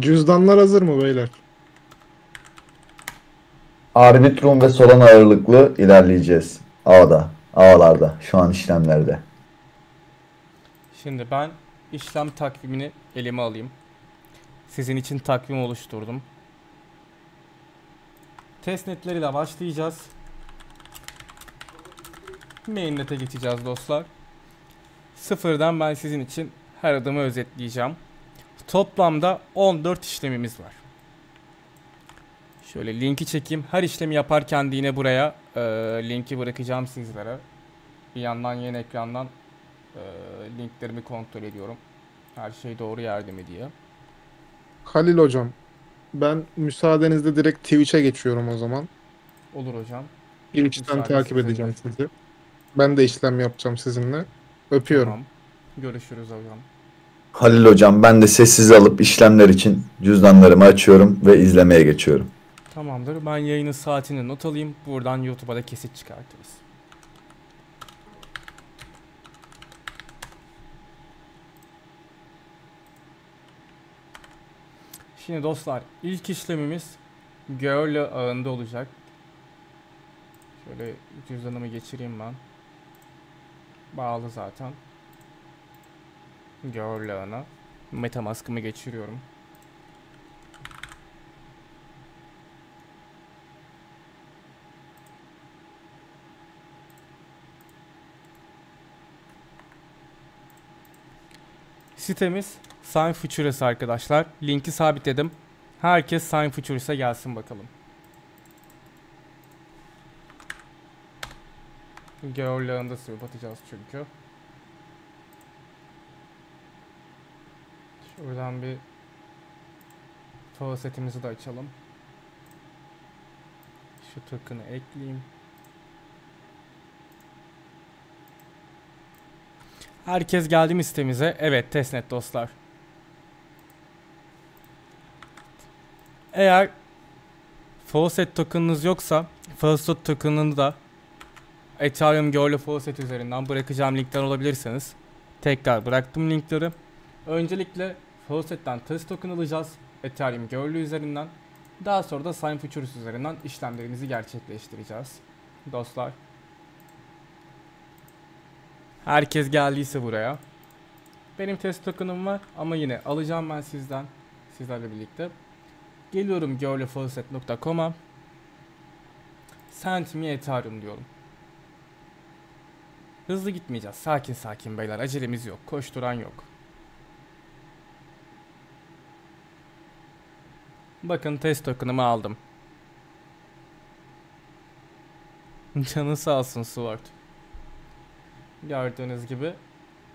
Cüzdanlar hazır mı beyler? Arbitrum ve Solana ağırlıklı ilerleyeceğiz. Ağlarda. Şu an işlemlerde. Şimdi ben işlem takvimini elime alayım. Sizin için takvim oluşturdum. Testnetleriyle başlayacağız. Mainnet'e geçeceğiz dostlar. Sıfırdan ben sizin için her adımı özetleyeceğim. Toplamda 14 işlemimiz var. Şöyle linki çekeyim. Her işlemi yaparken yine buraya linki bırakacağım sizlere. Bir yandan yeni ekrandan linklerimi kontrol ediyorum. Her şey doğru yerde mi diye. Halil hocam, ben müsaadenizle direkt Twitch'e geçiyorum o zaman. Olur hocam. Twitch'ten takip edeceğim sizi. Ben de işlem yapacağım sizinle. Öpüyorum. Tamam. Görüşürüz hocam. Halil hocam, ben de sessiz alıp işlemler için cüzdanlarımı açıyorum ve izlemeye geçiyorum. Tamamdır. Ben yayının saatini not alayım. Buradan YouTube'a da kesit çıkartırız. Şimdi dostlar, ilk işlemimiz Gorelli ağında olacak. Şöyle cüzdanımı geçireyim ben. Bağlı zaten. Gorelli ağına. MetaMask'ımı geçiriyorum. Sitemiz Synfutures arkadaşlar. Linki sabitledim. Herkes Synfutures'a gelsin bakalım. Gorelli ağında sürüp atacağız çünkü. Şuradan bir faucetimizi de açalım. Şu token'ı ekleyeyim. Herkes geldi mi sitemize? Evet, testnet dostlar. Eğer faucet token'ınız yoksa faucet token'ını da Ethereum Gorelli faucet üzerinden bırakacağım linkten olabilirsiniz. Tekrar bıraktım linkleri. Öncelikle faucet'ten test token alacağız Ethereum Gorelli üzerinden. Daha sonra da Synfutures üzerinden işlemlerimizi gerçekleştireceğiz dostlar. Herkes geldiyse buraya. Benim test token'ım var ama yine alacağım ben sizden, sizlerle birlikte. Geliyorum gorellifaucet.com'a. Send me Ethereum diyorum. Hızlı gitmeyeceğiz. Sakin sakin beyler. Acelemiz yok. Koşturan yok. Bakın test token'ımı aldım. Canı sağ olsun Sword. Gördüğünüz gibi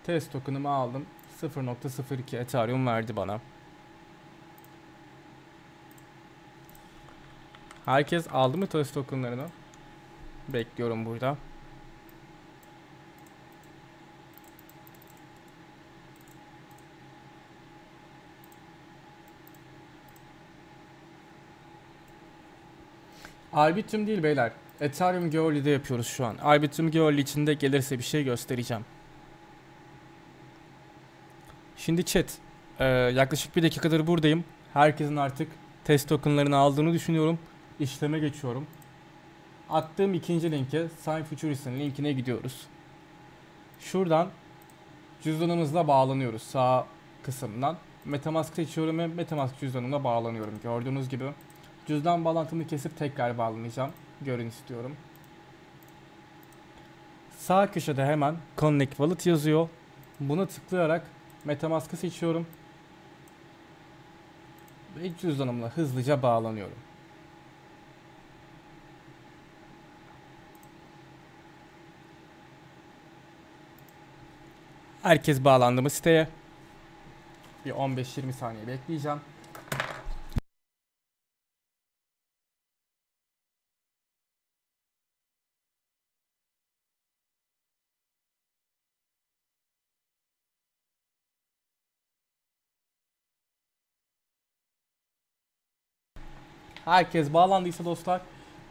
test token'ımı aldım. 0.02 Ethereum verdi bana. Herkes aldı mı test token'larını? Bekliyorum burada. Arbitrum değil beyler. Ethereum Gorelli'de yapıyoruz şu an. Arbitrum Gorelli içinde gelirse bir şey göstereceğim. Şimdi chat, yaklaşık bir dakikadır buradayım. Herkesin artık test tokenlarını aldığını düşünüyorum. İşleme geçiyorum. Attığım ikinci linke, Synfutures'ın linkine gidiyoruz. Şuradan cüzdanımızla bağlanıyoruz sağ kısımdan. MetaMask seçiyorum ve MetaMask cüzdanımla bağlanıyorum. Gördüğünüz gibi cüzdan bağlantımı kesip tekrar bağlanacağım. Görün istiyorum. Sağ köşede hemen Connect Wallet yazıyor. Buna tıklayarak MetaMask'ı seçiyorum. Ve cüzdanımla hızlıca bağlanıyorum. Herkes bağlandı mı siteye? Bir 15-20 saniye bekleyeceğim. Herkes bağlandıysa dostlar,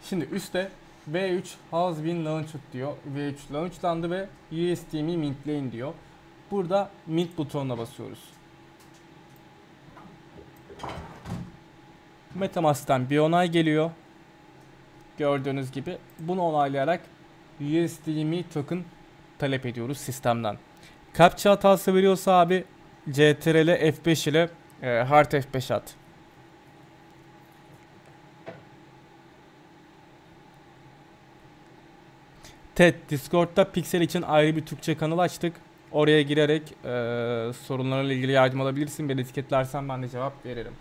şimdi üstte V3 has been launched diyor. V3 launchlandı ve USDM'i mintleyin diyor. Burada mint butonuna basıyoruz. MetaMask'tan bir onay geliyor. Gördüğünüz gibi bunu onaylayarak USDM token talep ediyoruz sistemden. Captcha hatası veriyorsa abi CTRL F5 ile hard F5 at. TED Discord'da Pixel için ayrı bir Türkçe kanal açtık. Oraya girerek sorunlarla ilgili yardım alabilirsin. Beni etiketlersen ben de cevap veririm.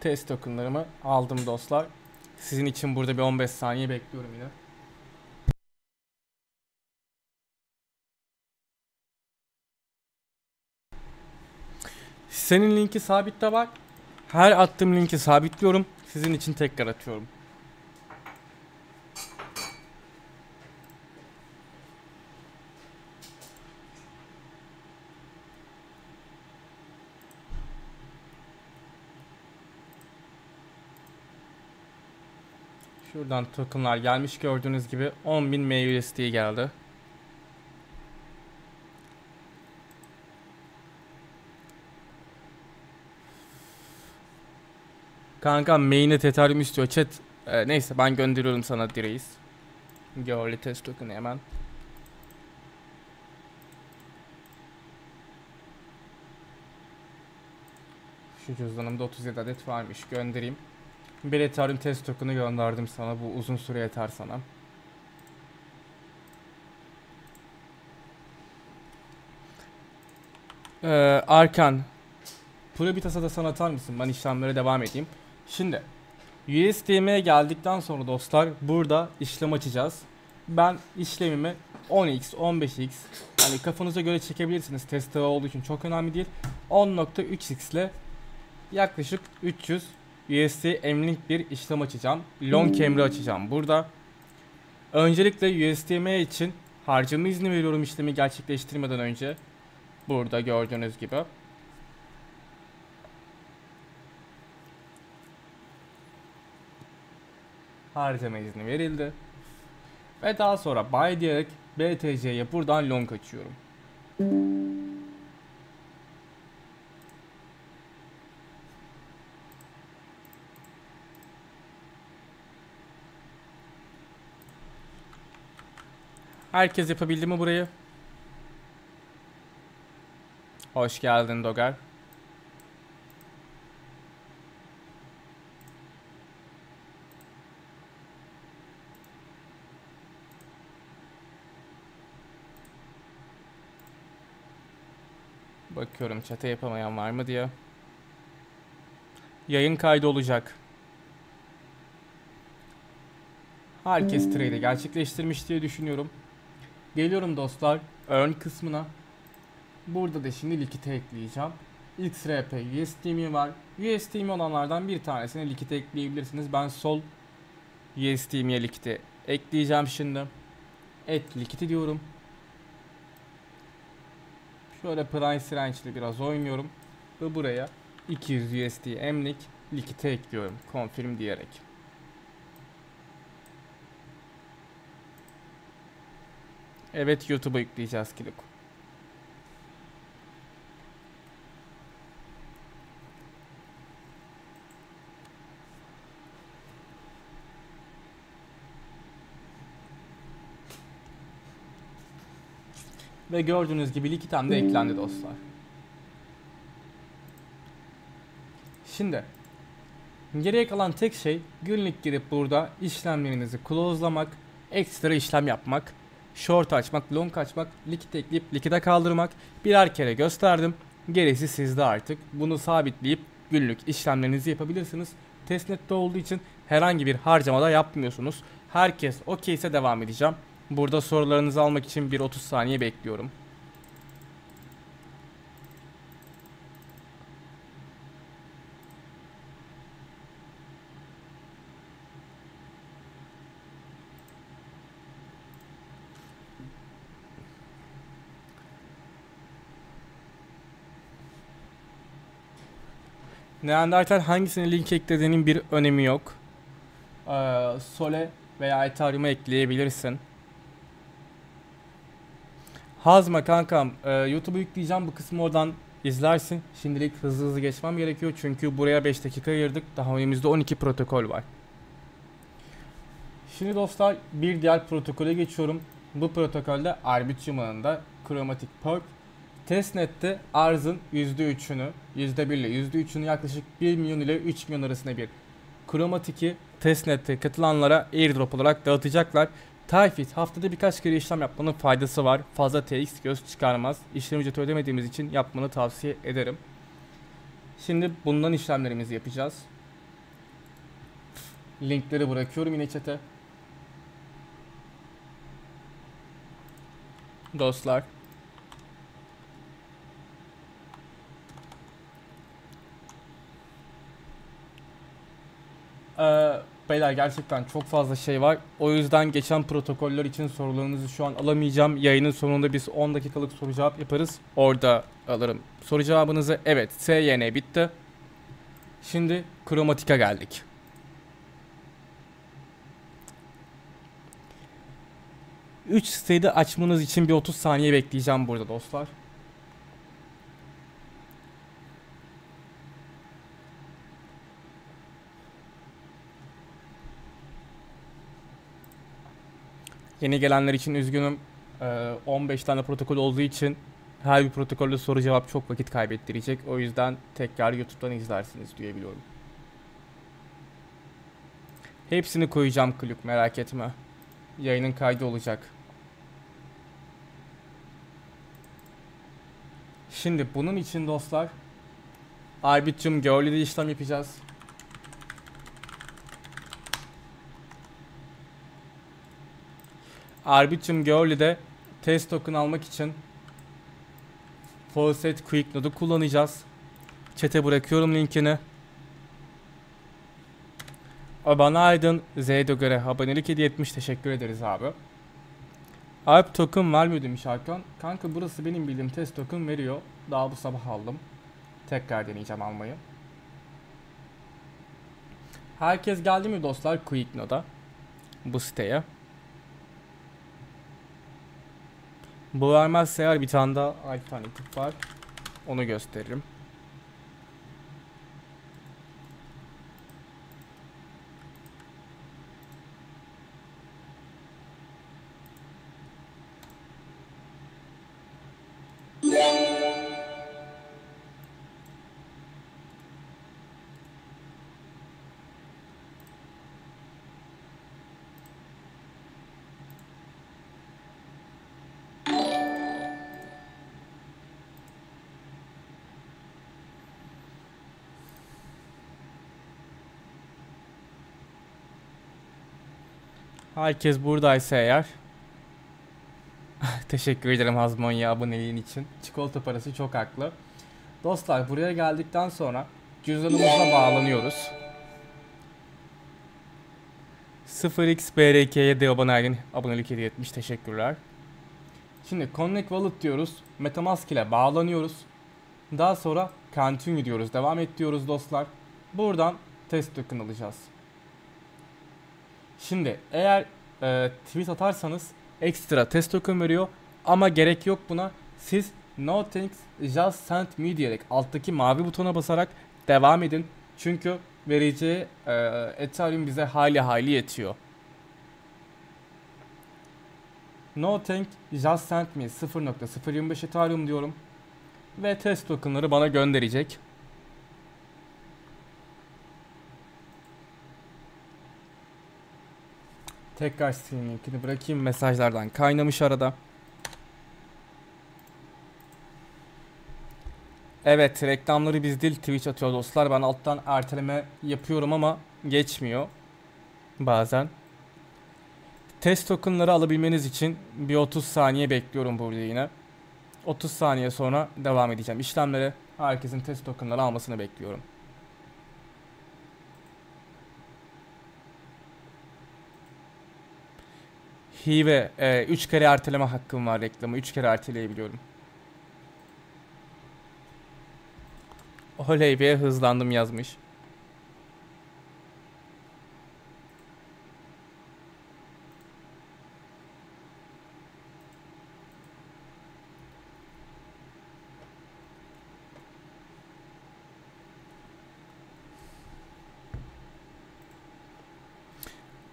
Test tokenlarımı aldım dostlar. Sizin için burada bir 15 saniye bekliyorum yine. Senin linki sabitte var. Her attığım linki sabitliyorum. Sizin için tekrar atıyorum. Şuradan tokenlar gelmiş, gördüğünüz gibi 10.000 MUSD geldi. Kanka mainnet Ethereum istiyor chat. Neyse ben gönderiyorum sana direğiz. Gorelli test token'ı hemen. Şu cüzdanımda 37 adet varmış, göndereyim. Bir Ethereum test token'ı gönderdim sana, bu uzun süre yeter sana. Arkan Probitas'a da sana atar mısın? Ben işlemlere devam edeyim. Şimdi USDM'ye geldikten sonra dostlar burada işlem açacağız. Ben işlemimi 10x 15x yani kafanıza göre çekebilirsiniz, test hava olduğu için çok önemli değil. 10.3x ile yaklaşık 300 USD emlik bir işlem açacağım. Long emri açacağım burada. Öncelikle USDM için harcama izni veriyorum işlemi gerçekleştirmeden önce. Burada gördüğünüz gibi. Harcama izni verildi. Ve daha sonra buy diyerek BTC'ye buradan long açıyorum. Herkes yapabildi mi burayı? Hoş geldin Dogar. Bakıyorum chat'e yapamayan var mı diye. Yayın kaydı olacak. Herkes trade'i gerçekleştirmiş diye düşünüyorum. Geliyorum dostlar earn kısmına. Burada da şimdi likite ekleyeceğim. XRP USDM var. USDM olanlardan bir tanesine likite ekleyebilirsiniz. Ben sol USDM'ye likite ekleyeceğim şimdi. Et likiti diyorum. Şöyle price range'li biraz oynuyorum. Ve buraya 200 USDM'lik likite ekliyorum. Confirm diyerek. Evet, YouTube'a yükleyeceğiz Kilok. Ve gördüğünüz gibi likitem de eklendi dostlar. Şimdi geriye kalan tek şey günlük girip burada işlemlerinizi close'lamak, ekstra işlem yapmak. Short açmak, long açmak, likit ekleyip likide kaldırmak. Birer kere gösterdim. Gerisi sizde artık. Bunu sabitleyip günlük işlemlerinizi yapabilirsiniz. Testnet'te olduğu için herhangi bir harcamada yapmıyorsunuz. Herkes okeyse devam edeceğim. Burada sorularınızı almak için bir 30 saniye bekliyorum. Neandertal hangisine link eklediğinin bir önemi yok. Sole veya Ethereum'a ekleyebilirsin. Hazma kankam, YouTube'u yükleyeceğim, bu kısmı oradan izlersin. Şimdilik hızlı hızlı geçmem gerekiyor çünkü buraya 5 dakika ayırdık. Daha önümüzde 12 protokol var. Şimdi dostlar bir diğer protokole geçiyorum. Bu protokolde Arbitrum alanında Chromatic Perp testnet'te arzın %3'ünü, %1 ile %3'ünü yaklaşık 1 milyon ile 3 milyon arasında bir Chromatic'i testnet'te katılanlara airdrop olarak dağıtacaklar. Tayfit haftada birkaç kere işlem yapmanın faydası var. Fazla TX göz çıkarmaz. İşlem ücreti ödemediğimiz için yapmanı tavsiye ederim. Şimdi bundan işlemlerimizi yapacağız. Linkleri bırakıyorum yine chat'e. Dostlar. Beyler gerçekten çok fazla şey var. O yüzden geçen protokoller için sorularınızı şu an alamayacağım. Yayının sonunda biz 10 dakikalık soru cevap yaparız. Orada alırım soru cevabınızı. Evet, SYN bitti. Şimdi Chromatic'e geldik. Üç siteyi de açmanız için bir 30 saniye bekleyeceğim burada dostlar. Yeni gelenler için üzgünüm. 15 tane protokol olduğu için her bir protokolde soru cevap çok vakit kaybettirecek. O yüzden tekrar YouTube'dan izlersiniz diye biliyorum. Hepsini koyacağım Klük, merak etme. Yayının kaydı olacak. Şimdi bunun için dostlar Arbitrum Gorelli'de işlem yapacağız. Arbitrum Gorelli'de test token almak için Faucet Quicknode'u kullanacağız. Chat'e bırakıyorum linkini. Abana Aydın Z'de göre abonelik hediye etmiş. Teşekkür ederiz abi. Alp token vermiyor demiş Hakan. Kanka burası benim bildiğim test token veriyor. Daha bu sabah aldım. Tekrar deneyeceğim almayı. Herkes geldi mi dostlar Quicknode'a? Bu siteye. Bu vermezse eğer bir tane daha alternatif var. Onu gösteririm. Herkes buradaysa eğer teşekkür ederim Hazmonya aboneliğin için. Çikolata parası çok haklı. Dostlar buraya geldikten sonra cüzdanımıza bağlanıyoruz. 0xbrk'ye de abonelik hediye etmiş. Teşekkürler. Şimdi Connect Wallet diyoruz. MetaMask ile bağlanıyoruz. Daha sonra Continue diyoruz. Devam et diyoruz dostlar. Buradan test token alacağız. Şimdi eğer tweet atarsanız ekstra test token veriyor ama gerek yok buna. Siz no thanks just send me diyerek alttaki mavi butona basarak devam edin. Çünkü vereceği Ethereum bize hayli yetiyor. No thanks just send me 0.025 Ethereum diyorum. Ve test tokenları bana gönderecek. Tekrar stream linkini bırakayım, mesajlardan kaynamış arada. Evet, reklamları biz değil Twitch atıyor dostlar. Ben alttan erteleme yapıyorum ama geçmiyor bazen. Test tokenları alabilmeniz için bir 30 saniye bekliyorum burada yine. 30 saniye sonra devam edeceğim işlemlere. Herkesin test tokenları almasını bekliyorum. Hive 3 kere erteleme hakkım var, reklamı 3 kere erteleyebiliyorum. Oley be, hızlandım yazmış.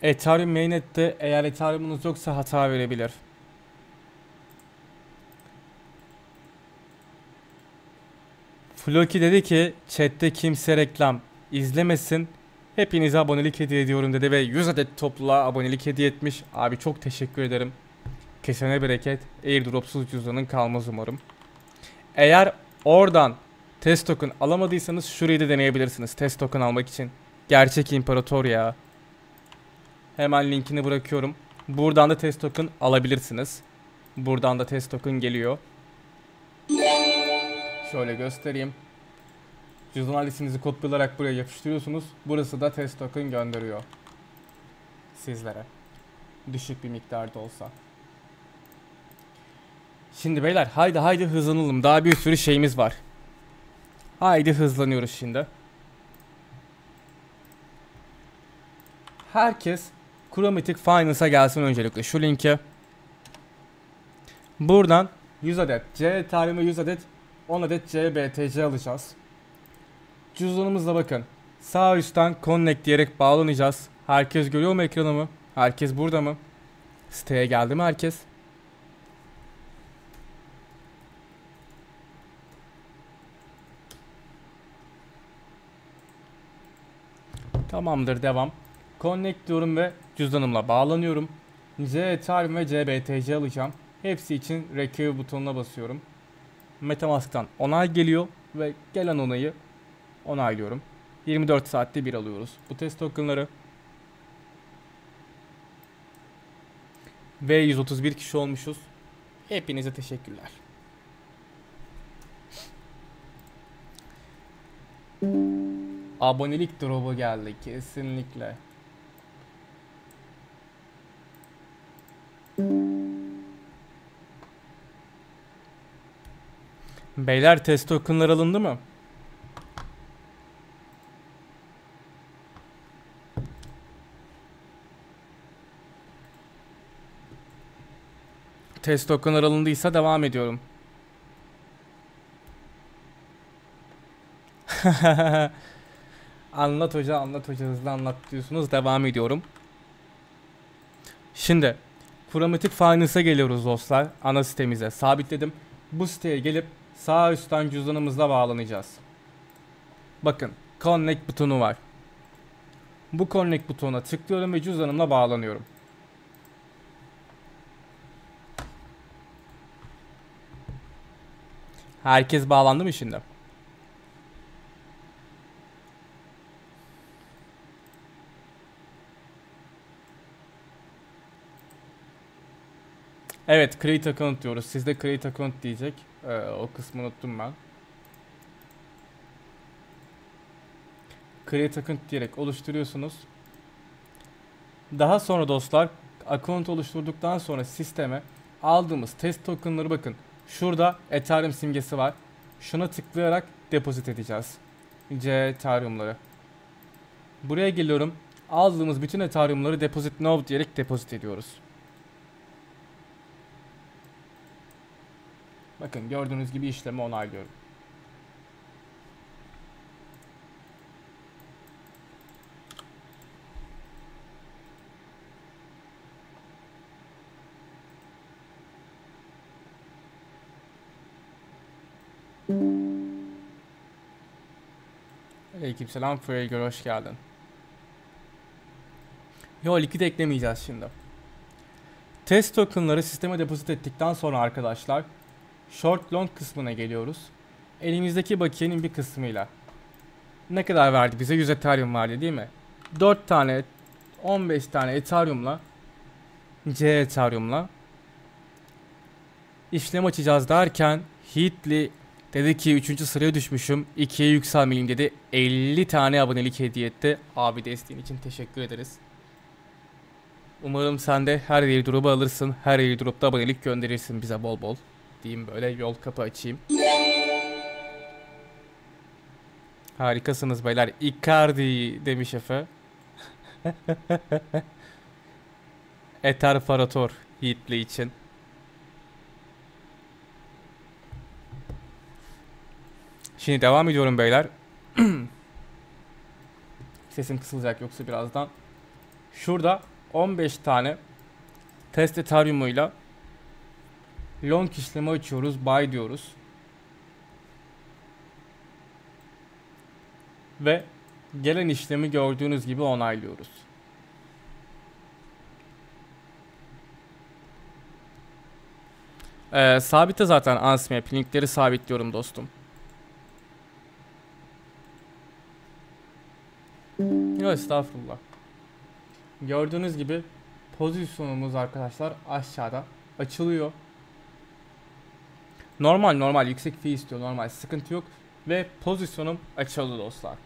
Ethereum mainnet'te eğer Ethereum'unuz yoksa hata verebilir. Floki dedi ki chatte kimse reklam izlemesin. Hepinize abonelik hediye ediyorum dedi ve 100 adet topluluğa abonelik hediye etmiş. Abi çok teşekkür ederim. Kesene bereket. Airdropsuz cüzdanın kalmaz umarım. Eğer oradan test token alamadıysanız şurayı da deneyebilirsiniz test token almak için. Gerçek imparator ya. Hemen linkini bırakıyorum. Buradan da test token alabilirsiniz. Buradan da test token geliyor. Şöyle göstereyim. Cüzdan adresinizi kopyalayarak buraya yapıştırıyorsunuz. Burası da test token gönderiyor sizlere. Düşük bir miktarda olsa. Şimdi beyler haydi hızlanalım. Daha bir sürü şeyimiz var. Haydi hızlanıyoruz şimdi. Herkes Chromatic Finance'a gelsin öncelikle. Şu linke. Buradan 100 adet CETH ve 100 adet 10 adet CBTC alacağız. Cüzdanımızla bakın. Sağ üstten connect diyerek bağlanacağız. Herkes görüyor mu ekranımı? Herkes burada mı? Siteye geldi mi herkes? Tamamdır, devam. Connect diyorum ve cüzdanımla bağlanıyorum. CETH ve CBTC alacağım. Hepsi için Receive butonuna basıyorum. MetaMask'tan onay geliyor ve gelen onayı onaylıyorum. 24 saatte bir alıyoruz bu test tokenları. Ve 131 kişi olmuşuz. Hepinize teşekkürler. Abonelik drop'u geldi kesinlikle. Beyler test tokenlar alındı mı? Test tokenlar alındıysa devam ediyorum. Anlat hoca, anlat hoca, hızlı anlat diyorsunuz, devam ediyorum. Şimdi Chromatic Finance'a geliyoruz dostlar, ana sitemize sabitledim. Bu siteye gelip sağ üstten cüzdanımızla bağlanacağız. Bakın connect butonu var. Bu connect butonuna tıklıyorum ve cüzdanımla bağlanıyorum. Herkes bağlandı mı şimdi? Evet, create account diyoruz. Sizde create account diyecek. O kısmı unuttum ben. Create account diyerek oluşturuyorsunuz. Daha sonra dostlar account oluşturduktan sonra sisteme aldığımız test tokenları bakın. Şurada Ethereum simgesi var. Şuna tıklayarak depozit edeceğiz Ethereum'ları. Buraya geliyorum. Aldığımız bütün Ethereum'ları deposit now diyerek depozit ediyoruz. Bakın gördüğünüz gibi işlemi onaylıyorum. Aleykümselam Freygör, hoş geldin. Yo, likit eklemeyeceğiz şimdi. Test tokenları sisteme depozit ettikten sonra arkadaşlar short long kısmına geliyoruz. Elimizdeki bakiyenin bir kısmıyla. Ne kadar verdi bize? 100 Ethereum verdi değil mi? 4 tane 15 tane Ethereum'la Ethereum'la işlem açacağız derken Heatly dedi ki 3. sıraya düşmüşüm, 2'ye yükselmeliyim dedi. 50 tane abonelik hediye etti. Abi desteğin için teşekkür ederiz. Umarım sen de her airdrop'u alırsın. Her airdrop'ta abonelik gönderirsin bize bol bol. Diyeyim böyle, yol kapı açayım. Harikasınız beyler. Icardi demiş Efe. Ether Farator Yiğitli için. Şimdi devam ediyorum beyler. Sesim kısılacak yoksa birazdan. Şurada 15 tane test Ethereum'uyla long işlemi açıyoruz. Buy diyoruz. Ve gelen işlemi gördüğünüz gibi onaylıyoruz. Sabitte zaten Unsmap linkleri sabitliyorum dostum. Yok estağfurullah. Gördüğünüz gibi pozisyonumuz arkadaşlar aşağıda açılıyor. Normal yüksek fee istiyor, normal sıkıntı yok ve pozisyonum açıldı dostlar.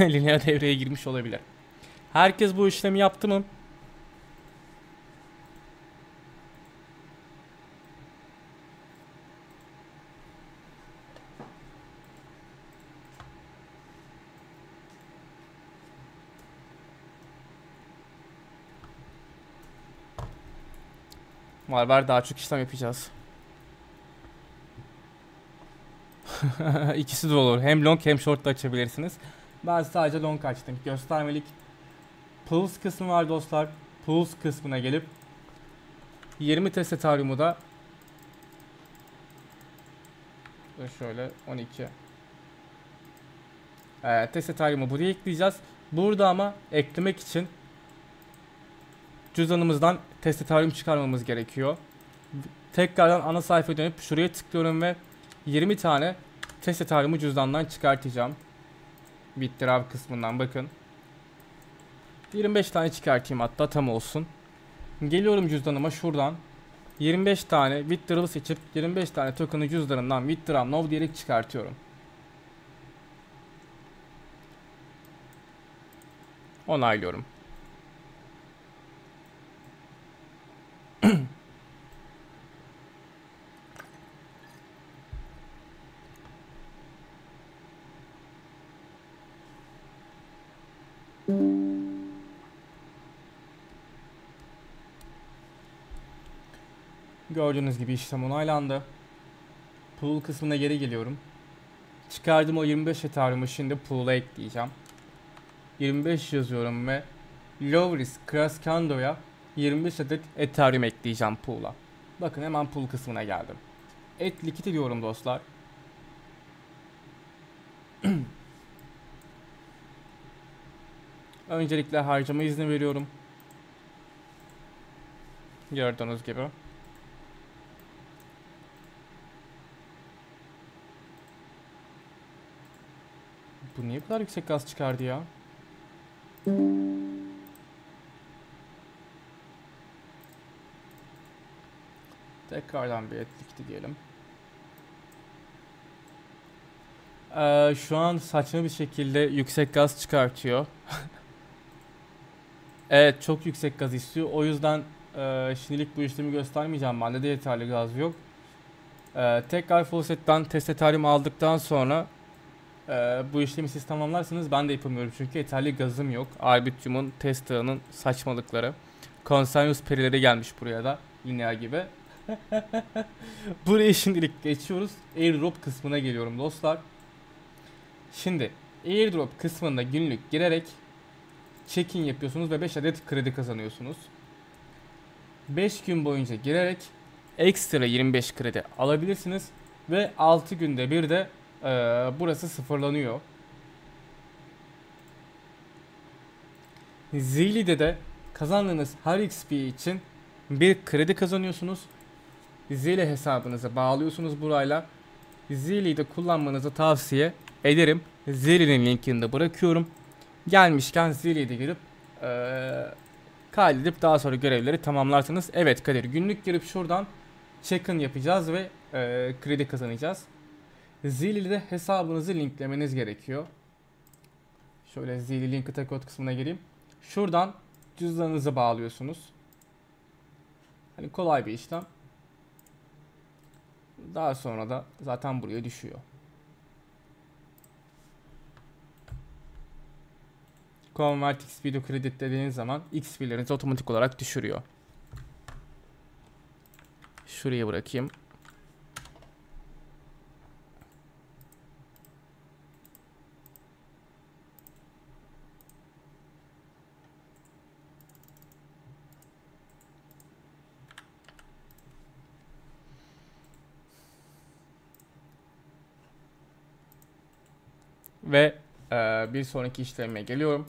Lineer devreye girmiş olabilir. Herkes bu işlemi yaptı mı? Var daha çok işlem yapacağız. İkisi de olur. Hem long hem short da açabilirsiniz. Ben sadece long açtım. Göstermelik. Pools kısmı var dostlar. Pools kısmına gelip 20 test Ethereum'u da şöyle 12 test Ethereum'u buraya ekleyeceğiz. Burada ama eklemek için cüzdanımızdan test Ethereum çıkarmamız gerekiyor. Tekrardan ana sayfaya dönüp şuraya tıklıyorum ve 20 tane test Ethereum'u cüzdandan çıkartacağım. Bitdrive kısmından bakın. 25 tane çıkartayım, hatta tam olsun. Geliyorum cüzdanıma, şuradan 25 tane withdraw'ı seçip 25 tane token'ı cüzdanımdan withdraw now diyerek çıkartıyorum. Onaylıyorum. Gördüğünüz gibi işlem onaylandı. Pool kısmına geri geliyorum. Çıkardım o 25 Ethereum'u, şimdi pool'a ekleyeceğim. 25 yazıyorum ve low risk Crascando'ya 25 adet Ethereum ekleyeceğim pool'a. Bakın hemen pool kısmına geldim. Add likit diyorum dostlar. Öncelikle harcama izni veriyorum. Gördüğünüz gibi. Bu niye bu kadar yüksek gaz çıkardı ya? Tekrardan bir etlikti diyelim. Şu an saçma bir şekilde yüksek gaz çıkartıyor. Evet, çok yüksek gaz istiyor. O yüzden şimdilik bu işlemi göstermeyeceğim. Bende de yeterli gaz yok. Tekrar Faucet'ten test Ethereum aldıktan sonra bu işlemi siz tamamlarsanız, ben de yapamıyorum çünkü yeterli gazım yok. Arbitrum'un test ağının saçmalıkları. Consensus perileri gelmiş buraya da. Lineer gibi. Buraya şimdilik geçiyoruz. Airdrop kısmına geliyorum dostlar. Şimdi airdrop kısmında günlük girerek check-in yapıyorsunuz ve 5 adet kredi kazanıyorsunuz. 5 gün boyunca girerek ekstra 25 kredi alabilirsiniz ve 6 günde bir de burası sıfırlanıyor. Zealy'de de kazandığınız her XP için bir kredi kazanıyorsunuz. Zealy hesabınıza bağlıyorsunuz burayla. Zealy'yi de kullanmanızı tavsiye ederim. Zealy'nin linkini de bırakıyorum. Gelmişken Zealy'ye de girip kaydedip daha sonra görevleri tamamlarsanız. Evet Kadir, günlük girip şuradan check-in yapacağız ve kredi kazanacağız. Zealy'de hesabınızı linklemeniz gerekiyor. Şöyle Zealy linki takot kısmına gireyim. Şuradan cüzdanınızı bağlıyorsunuz. Hani kolay bir işlem. Daha sonra da zaten buraya düşüyor. Convert XP to Credit dediğiniz zaman XP'lerinizi otomatik olarak düşürüyor. Şuraya bırakayım. Ve bir sonraki işleme geliyorum.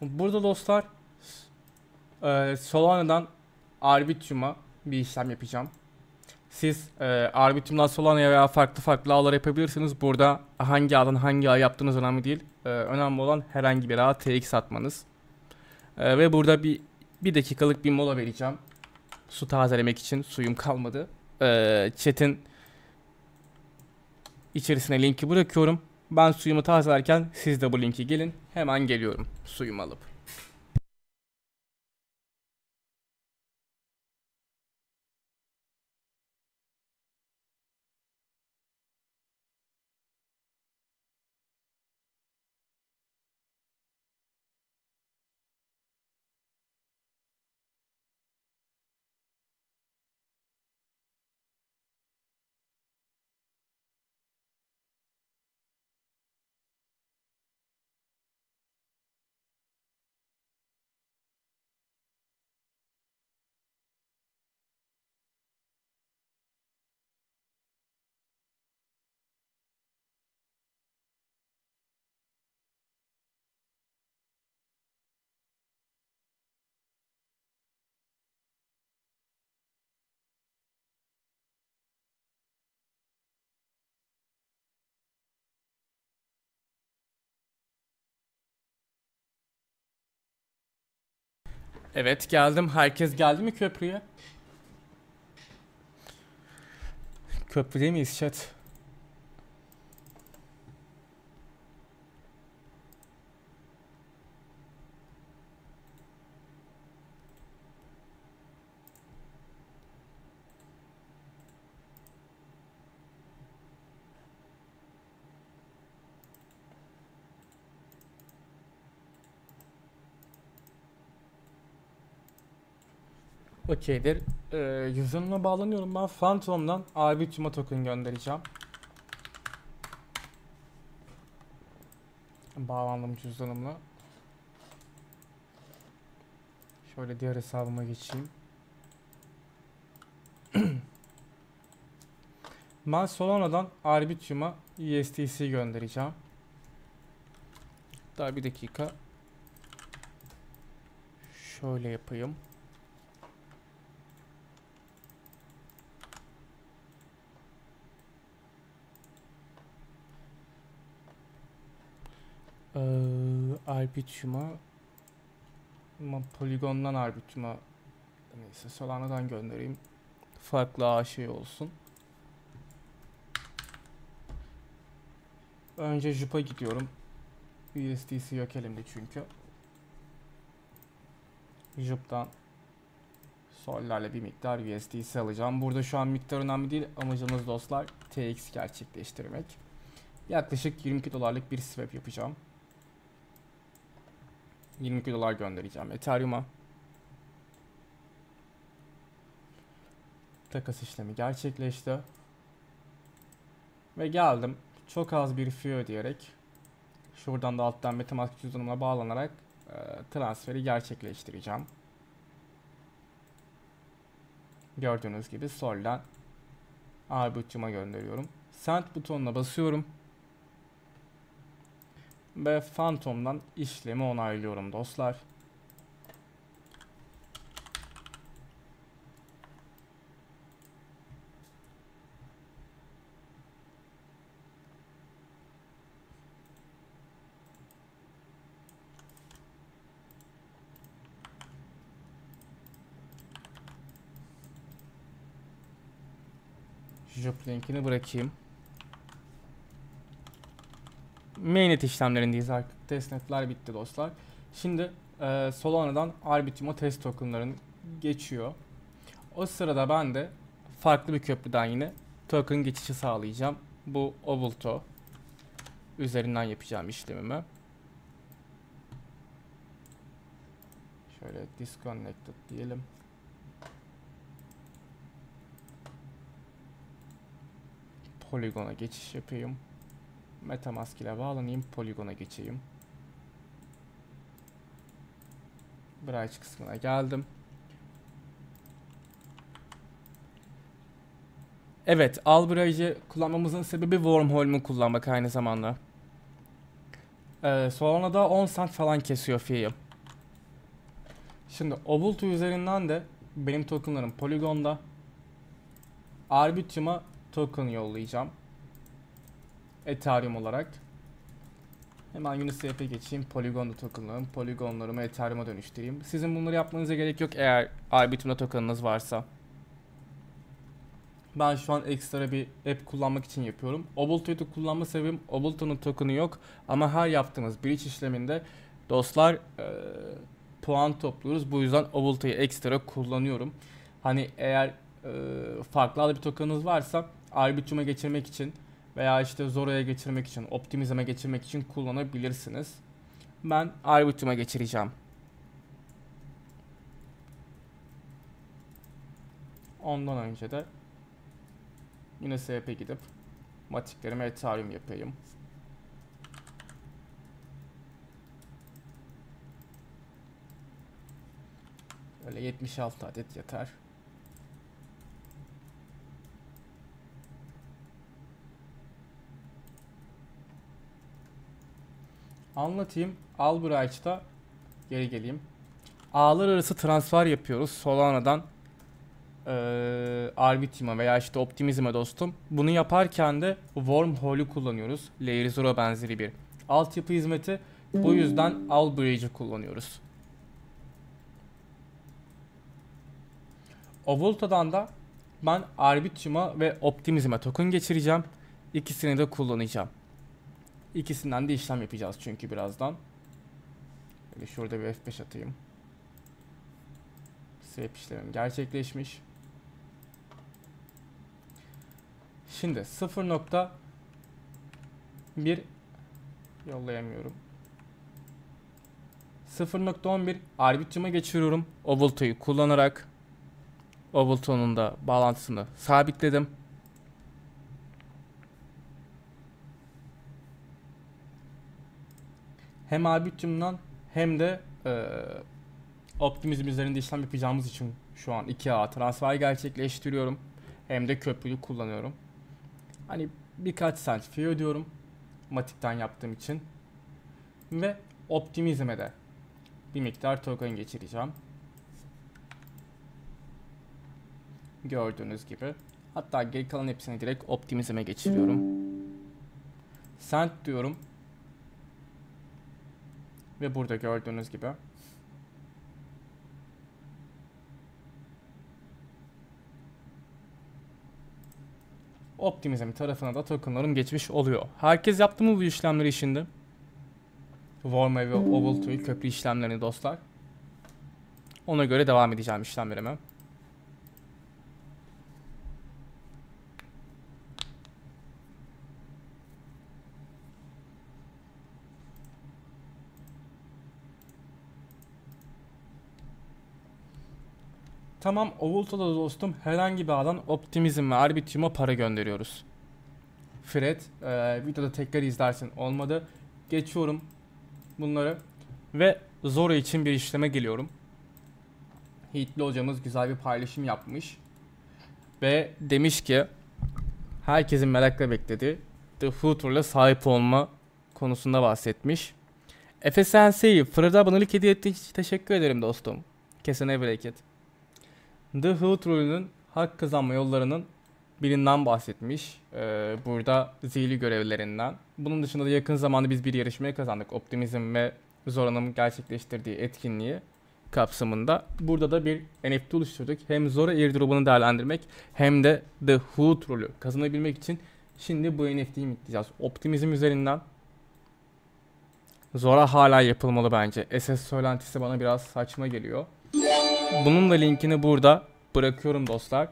Burada dostlar Solana'dan Arbitrum'a bir işlem yapacağım. Siz Arbitrum'dan Solana'ya veya farklı farklı ağlar yapabilirsiniz. Burada hangi ağdan hangi ağ yaptığınız önemli değil. Önemli olan herhangi bir ağa TX atmanız. Ve burada bir dakikalık bir mola vereceğim. Su tazelemek için, suyum kalmadı. Chat'in içerisine linki bırakıyorum. Ben suyumu tazelerken siz de bu linki gelin. Hemen geliyorum suyumu alıp. Evet geldim. Herkes geldi mi köprüye? Köprüde miyiz chat? Okeydir. Yüzümle bağlanıyorum. Ben Phantom'dan Arbitrum'a token göndereceğim. Bağlandım cüzdanımla. Şöyle diğer hesabıma geçeyim. Ben Solana'dan Arbitrum'a USDC göndereceğim. Daha bir dakika. Şöyle yapayım. Arbitrum'a Polygon'dan Arbitrum'a, neyse Solana'dan göndereyim. Farklı şey olsun. Önce Jup'a gidiyorum. USDC yok elimde çünkü. Jup'tan Sol'larla bir miktar USDC alacağım. Burada şu an miktar önemli değil. Amacımız dostlar TX gerçekleştirmek. Yaklaşık 22 dolarlık bir swap yapacağım. 22 dolar göndereceğim Ethereum'a. Takas işlemi gerçekleşti. Ve geldim. Çok az bir fee ödeyerek şuradan da alttan MetaMask cüzdanımla bağlanarak transferi gerçekleştireceğim. Gördüğünüz gibi Sol'dan Arbitrum'a gönderiyorum. Send butonuna basıyorum. Ve Phantom'dan işlemi onaylıyorum dostlar. Jup linkini bırakayım. Mainnet işlemlerindeyiz artık. Testnetler bitti dostlar. Şimdi Solana'dan Arbitrum'a test tokenların geçiyor. O sırada ben de farklı bir köprüden yine token geçişi sağlayacağım. Bu Ovolt'u üzerinden yapacağım işlemimi. Şöyle disconnected diyelim. Polygon'a geçiş yapayım. MetaMask ile bağlanayım, Polygon'a geçeyim. Branch kısmına geldim. Evet, algorajı kullanmamızın sebebi Wormhole'u kullanmak aynı zamanda. Solana'da 10 cent falan kesiyor fiyatı. Şimdi Ovolt üzerinden de benim tokenlarım Polygon'da. Arbitrum'a token yollayacağım. Ethereum olarak. Hemen USDC'ye geçeyim. Polygon'da tokenlarım. Polygonlarımı Ethereum'a dönüştüreyim. Sizin bunları yapmanıza gerek yok eğer Arbitrum'da tokenınız varsa. Ben şu an ekstra bir app kullanmak için yapıyorum. Ovolt'u kullanma sebebim Ovolt'un token'ı yok. Ama her yaptığımız bridge işleminde dostlar puan topluyoruz. Bu yüzden Ovolt'u ekstra kullanıyorum. Hani eğer farklı bir token'ınız varsa Arbitrum'a geçirmek için veya işte Zora'ya geçirmek için, Optimism'e geçirmek için kullanabilirsiniz. Ben Arbitrum'a geçireceğim. 10'dan önce de yine SEP'e gidip matiklerime Ethereum yapayım. Öyle 76 adet yeter. Anlatayım. Algoraj'da geri geleyim. Ağlar arası transfer yapıyoruz Solana'dan Arbitrum'a veya işte Optimism'e dostum. Bunu yaparken de Wormhole'u kullanıyoruz. Layer 0 benzeri bir altyapı hizmeti. Bu yüzden Algoraj'ı kullanıyoruz. Ovolt'tan da ben Arbitrum'a ve Optimism'e token geçireceğim. İkisini de kullanacağım. İkisinden de işlem yapacağız çünkü birazdan. Böyle şurada bir F5 atayım. Swap işlemim gerçekleşmiş. Şimdi 0.1 yollayamıyorum. 0.11 Arbitrum'a geçiriyorum. Ovolt'u kullanarak. Ovolt'un da bağlantısını sabitledim. Hem Arbitrum'dan hem de Optimism üzerinde işlem yapacağımız için şu an 2A transfer gerçekleştiriyorum. Hem de köprülü kullanıyorum. Hani birkaç cent fee ödüyorum matikten yaptığım için. Ve Optimism'e de bir miktar token geçireceğim. Gördüğünüz gibi. Hatta geri kalan hepsini direkt Optimism'e geçiriyorum. Cent diyorum. Ve burada gördüğünüz gibi Optimism tarafına da tokenlarım geçmiş oluyor. Herkes yaptı mı bu işlemleri şimdi? Wormhole ve Ovolt'u köprü işlemlerini dostlar. Ona göre devam edeceğim işlemlerime. Tamam, Ovolt'ta da dostum herhangi bir ağdan Optimism ve Arbitrum'a para gönderiyoruz. Fred, videoda tekrar izlersin olmadı. Geçiyorum bunları ve Zora için bir işleme geliyorum. Hitli hocamız güzel bir paylaşım yapmış. Ve demiş ki herkesin merakla beklediği The Future'la sahip olma konusunda bahsetmiş. Efe Sensei'yi Fred'e abonelik hediye ettiği için teşekkür ederim dostum. Kesene bereket. The Hood rolünün hak kazanma yollarının birinden bahsetmiş. Burada Zealy görevlerinden. Bunun dışında da yakın zamanda biz bir yarışmaya kazandık. Optimism ve Zora'nın gerçekleştirdiği etkinliği kapsamında. Burada da bir NFT oluşturduk. Hem Zora airdrop'unu değerlendirmek hem de The Hood rolü kazanabilmek için şimdi bu NFT'yi mitleyeceğiz. Optimism üzerinden. Zora hala yapılmalı bence. SS söylentisi bana biraz saçma geliyor. Bunun da linkini burada bırakıyorum dostlar.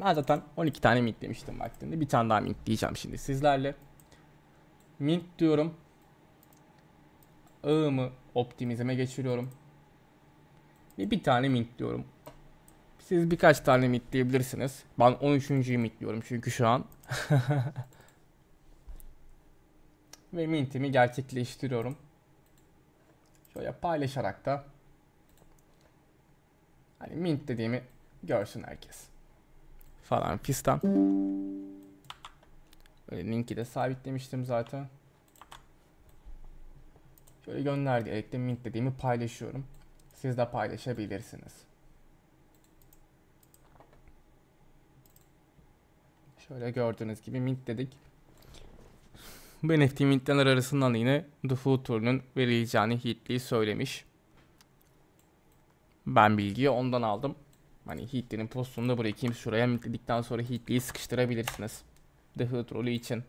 Ben zaten 12 tane mint demiştim vaktinde. Bir tane daha mint diyeceğim şimdi sizlerle. Mint diyorum. Ağımı Optimism'e geçiriyorum. Ve bir tane mint diyorum. Siz birkaç tane mint diyebilirsiniz. Ben 13.'yi mint diyorum çünkü şu an. Ve mintimi gerçekleştiriyorum. Şöyle paylaşarak da hani mint dediğimi Görsün herkes. Falan fistan. Böyle linki de sabitlemiştim zaten. Şöyle gönder diyerek de mint dediğimi paylaşıyorum. Siz de paylaşabilirsiniz. Şöyle gördüğünüz gibi mint dedik. Bu NFT mintler arasından yine default turunun verileceğini Heatley söylemiş. Ben bilgiyi ondan aldım. Hani Heatley'nin postunu da bırakayım. Şuraya mintledikten sonra Heatley'i sıkıştırabilirsiniz. Default rolü için.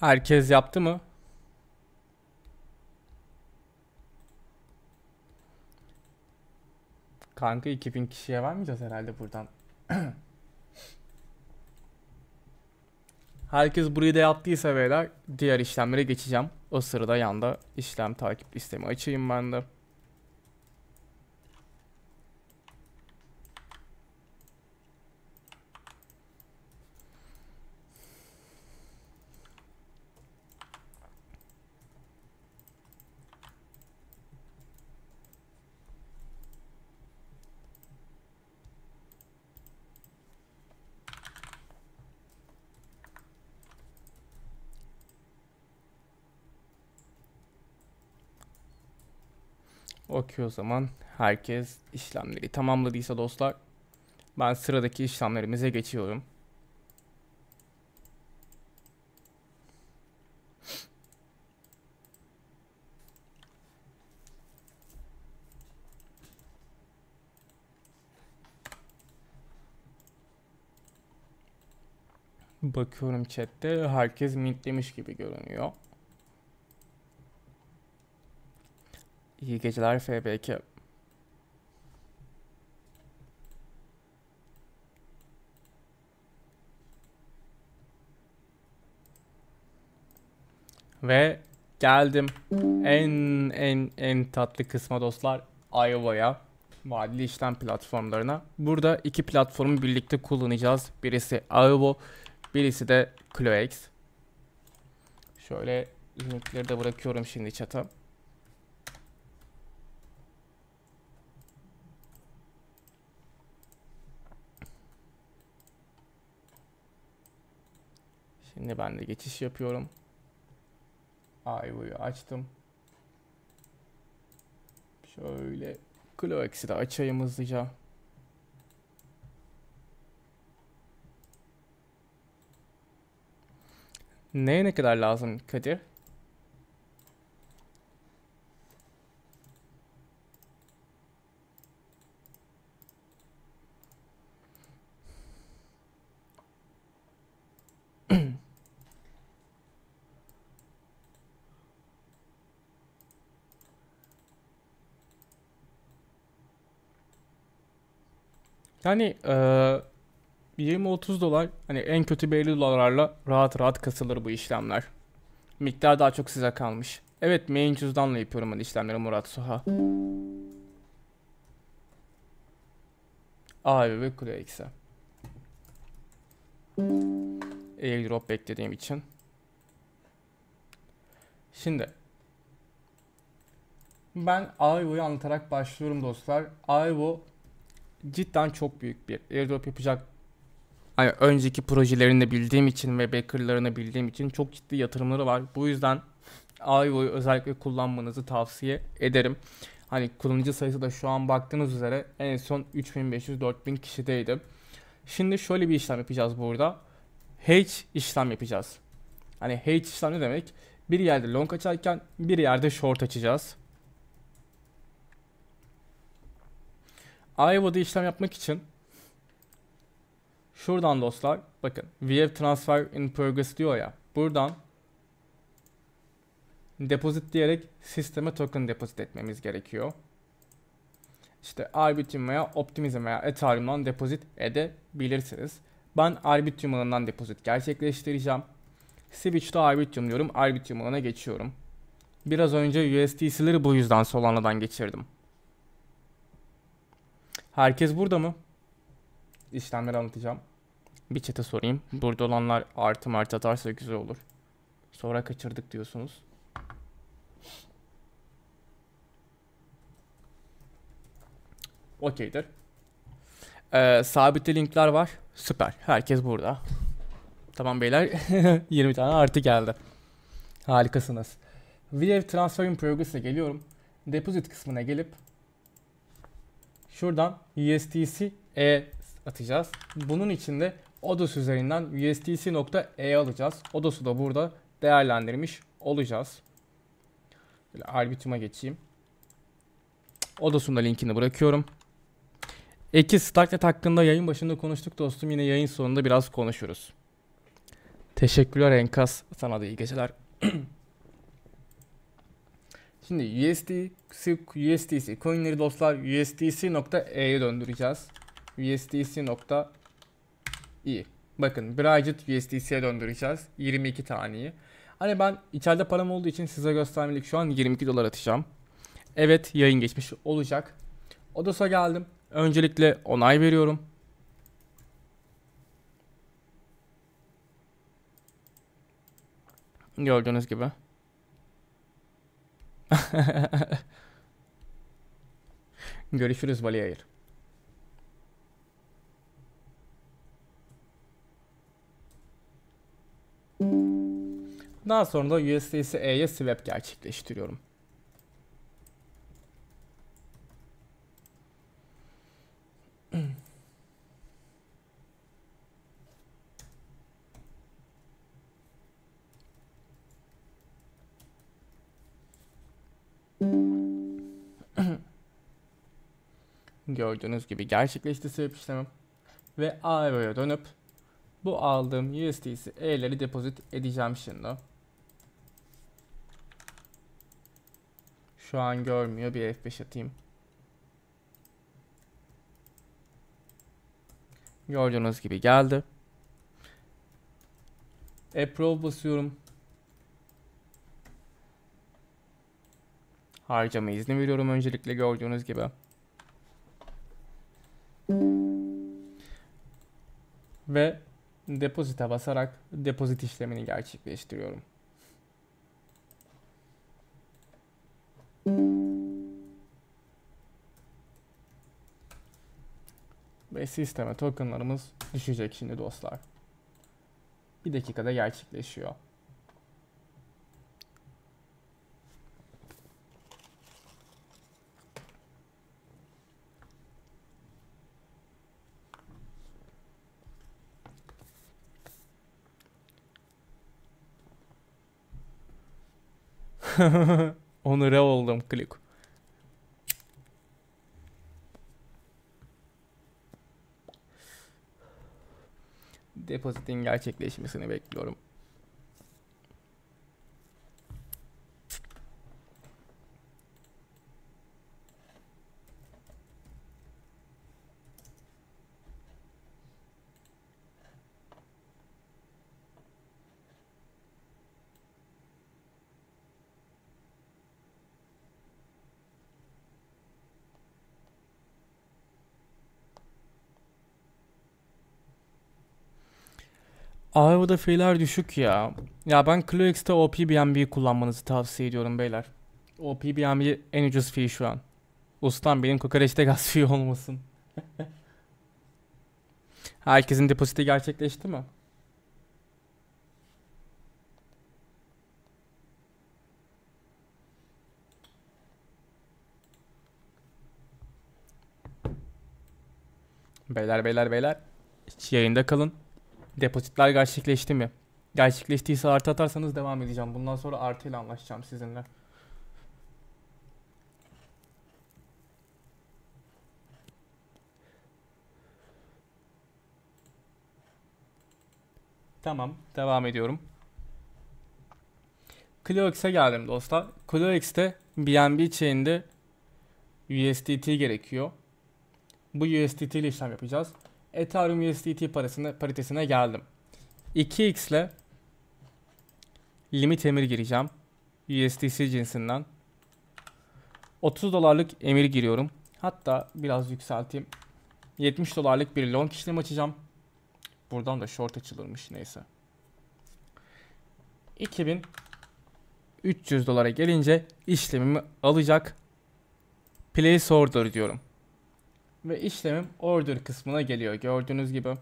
Herkes yaptı mı? Kanka 2000 kişiye vermeyeceğiz herhalde buradan. Herkes burayı da yaptıysa beyler diğer işlemlere geçeceğim. O sırada yanda işlem takip listemi açayım ben de. Okey, o zaman herkes işlemleri tamamladıysa dostlar ben sıradaki işlemlerimize geçiyorum. Bakıyorum chatte herkes mintlemiş gibi görünüyor. İyi geceler FBK. Ve geldim en tatlı kısma dostlar, Aevo'ya, vadeli işlem platformlarına. Burada iki platformu birlikte kullanacağız. Birisi Aevo, birisi de Kiloex. Şöyle linkleri de bırakıyorum şimdi chat'a. Şimdi ben de geçiş yapıyorum. Aevo'yu açtım. Şöyle Kiloex'i de açayım hızlıca. Neye ne kadar lazım Kadir? Yani 20-30 dolar, hani en kötü 50 dolarlarla rahat rahat kasılır bu işlemler. Miktar daha çok size kalmış. Evet, main cüzdanla yapıyorum ben işlemleri Murat Soha. Aevo ve Kiloex'e. Airdrop beklediğim için. Şimdi ben Aevo'yu anlatarak başlıyorum dostlar. Aevo cidden çok büyük bir airdrop yapacak. Hani önceki projelerini de bildiğim için ve backerlarını bildiğim için çok ciddi yatırımları var. Bu yüzden Aevo'yu özellikle kullanmanızı tavsiye ederim. Hani kullanıcı sayısı da şu an baktığınız üzere en son 3500-4000 kişideydi. Şimdi şöyle bir işlem yapacağız burada. Hedge işlem yapacağız. Hani hedge işlem ne demek? Bir yerde long açarken bir yerde short açacağız. Aevo'da işlem yapmak için şuradan dostlar bakın Wave Transfer in Progress diyor ya, buradan deposit diyerek sisteme token deposit etmemiz gerekiyor. İşte Arbitrum veya Optimism veya Ethereum'dan deposit edebilirsiniz. Ben Arbitrum ağından deposit gerçekleştireceğim. Switch to Arbitrum diyorum. Arbitrum ona geçiyorum. Biraz önce USDC'leri bu yüzden Solana'dan geçirdim. Herkes burada mı? İşlemleri anlatacağım. Bir chat'e sorayım. Burada olanlar artı martı atarsa güzel olur. Sonra kaçırdık diyorsunuz. Okeydir. Sabitli linkler var. Süper. Herkes burada. Tamam beyler. 20 tane artı geldi. Harikasınız. Wave Transfer in Progress'e geliyorum. Deposit kısmına gelip şuradan USDC.E atacağız. Bunun için de Odos üzerinden USDC.E alacağız. Odos'u da burada değerlendirmiş olacağız. Böyle Arbitrum'a geçeyim. Odos'un da linkini bırakıyorum. Eki Starknet hakkında yayın başında konuştuk dostum. Yine yayın sonunda biraz konuşuruz. Teşekkürler Enkaz. Sana da iyi geceler. Şimdi USDC coinleri dostlar USDC.E'ye döndüreceğiz. USDC.E. Bakın Bridget USDC'ye döndüreceğiz. 22 taneyi. Hani ben içeride param olduğu için size göstermelik şu an 22 dolar atacağım. Evet yayın geçmiş olacak. Odos'a geldim. Öncelikle onay veriyorum. Gördüğünüz gibi. Görüşürüz Bali Hayır. Daha sonra da USDC.E'ye swap gerçekleştiriyorum. Gördüğünüz gibi gerçekleşti swap işlemim. Ve Aevo'ya dönüp bu aldığım USDC.E'leri depozit edeceğim şimdi. Şu an görmüyor. Bir F5 atayım. Gördüğünüz gibi geldi. Approve basıyorum. Harcama izni veriyorum öncelikle gördüğünüz gibi. Ve depozite basarak depozit işlemini gerçekleştiriyorum. Ve sisteme tokenlarımız düşecek şimdi dostlar. Bir dakikada gerçekleşiyor. Onur'a oldum klik. Depozitin gerçekleşmesini bekliyorum. Aevo'da fiyatlar düşük ya. Ya ben Kiloex'te OPBNB'yi kullanmanızı tavsiye ediyorum beyler. OPBNB en ucuz fee şu an. Ustam benim kokoreçte gaz fee olmasın. Herkesin depoziti gerçekleşti mi? Beyler. Hiç yayında kalın. Depozitler gerçekleşti mi? Gerçekleştiyse artı atarsanız devam edeceğim. Bundan sonra artıyla anlaşacağım sizinle. Tamam. Devam ediyorum. Kiloex'e geldim dostlar. Kiloex'te BNB chain'de USDT gerekiyor. Bu USDT ile işlem yapacağız. Ethereum USDT paritesine geldim. 2x ile limit emir gireceğim. USDC cinsinden. 30 dolarlık emir giriyorum. Hatta biraz yükselteyim. 70 dolarlık bir long işlem açacağım. Buradan da short açılırmış, neyse. 2300 dolara gelince işlemimi alacak. Place order diyorum. Ve işlemim order kısmına geliyor. Gördüğünüz gibi.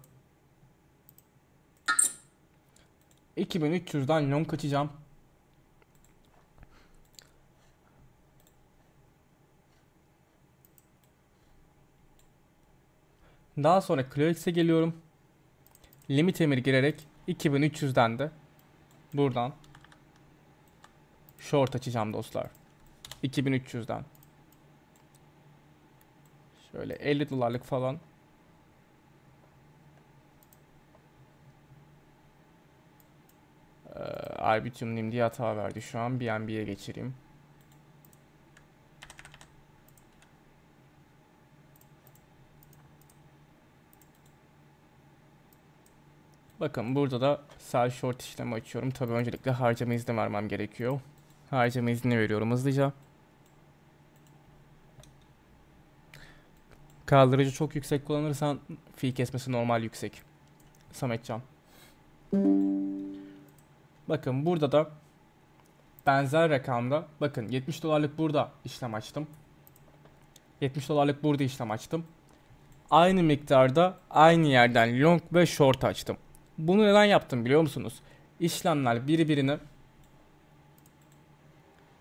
2300'den long açacağım. Daha sonra Kiloex'e geliyorum. Limit emir girerek 2300'den de buradan short açacağım dostlar. 2300'den. Şöyle 50 dolarlık falan. Arbitrum nim diye hata verdi şu an. BNB'ye geçireyim. Bakın burada da sell short işlemi açıyorum. Tabii öncelikle harcama izni vermem gerekiyor. Harcama izni veriyorum hızlıca. Kaldırıcı çok yüksek kullanırsan fee kesmesi normal yüksek. Sametcan. Bakın burada da benzer rakamda, bakın 70 dolarlık burada işlem açtım. 70 dolarlık burada işlem açtım. Aynı miktarda aynı yerden long ve short açtım. Bunu neden yaptım biliyor musunuz? İşlemler birbirini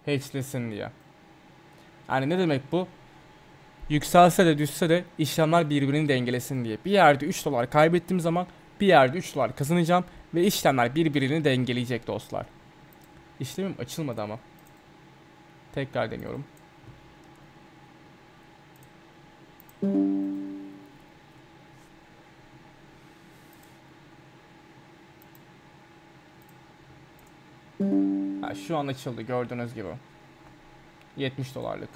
hedgelesin diye. Yani ne demek bu? Yükselse de düşse de işlemler birbirini dengelesin diye. Bir yerde 3 dolar kaybettiğim zaman bir yerde 3 dolar kazanacağım ve işlemler birbirini dengeleyecek dostlar. İşlemim açılmadı ama. Tekrar deniyorum. Ha, şu an açıldı gördüğünüz gibi. 70 dolarlık.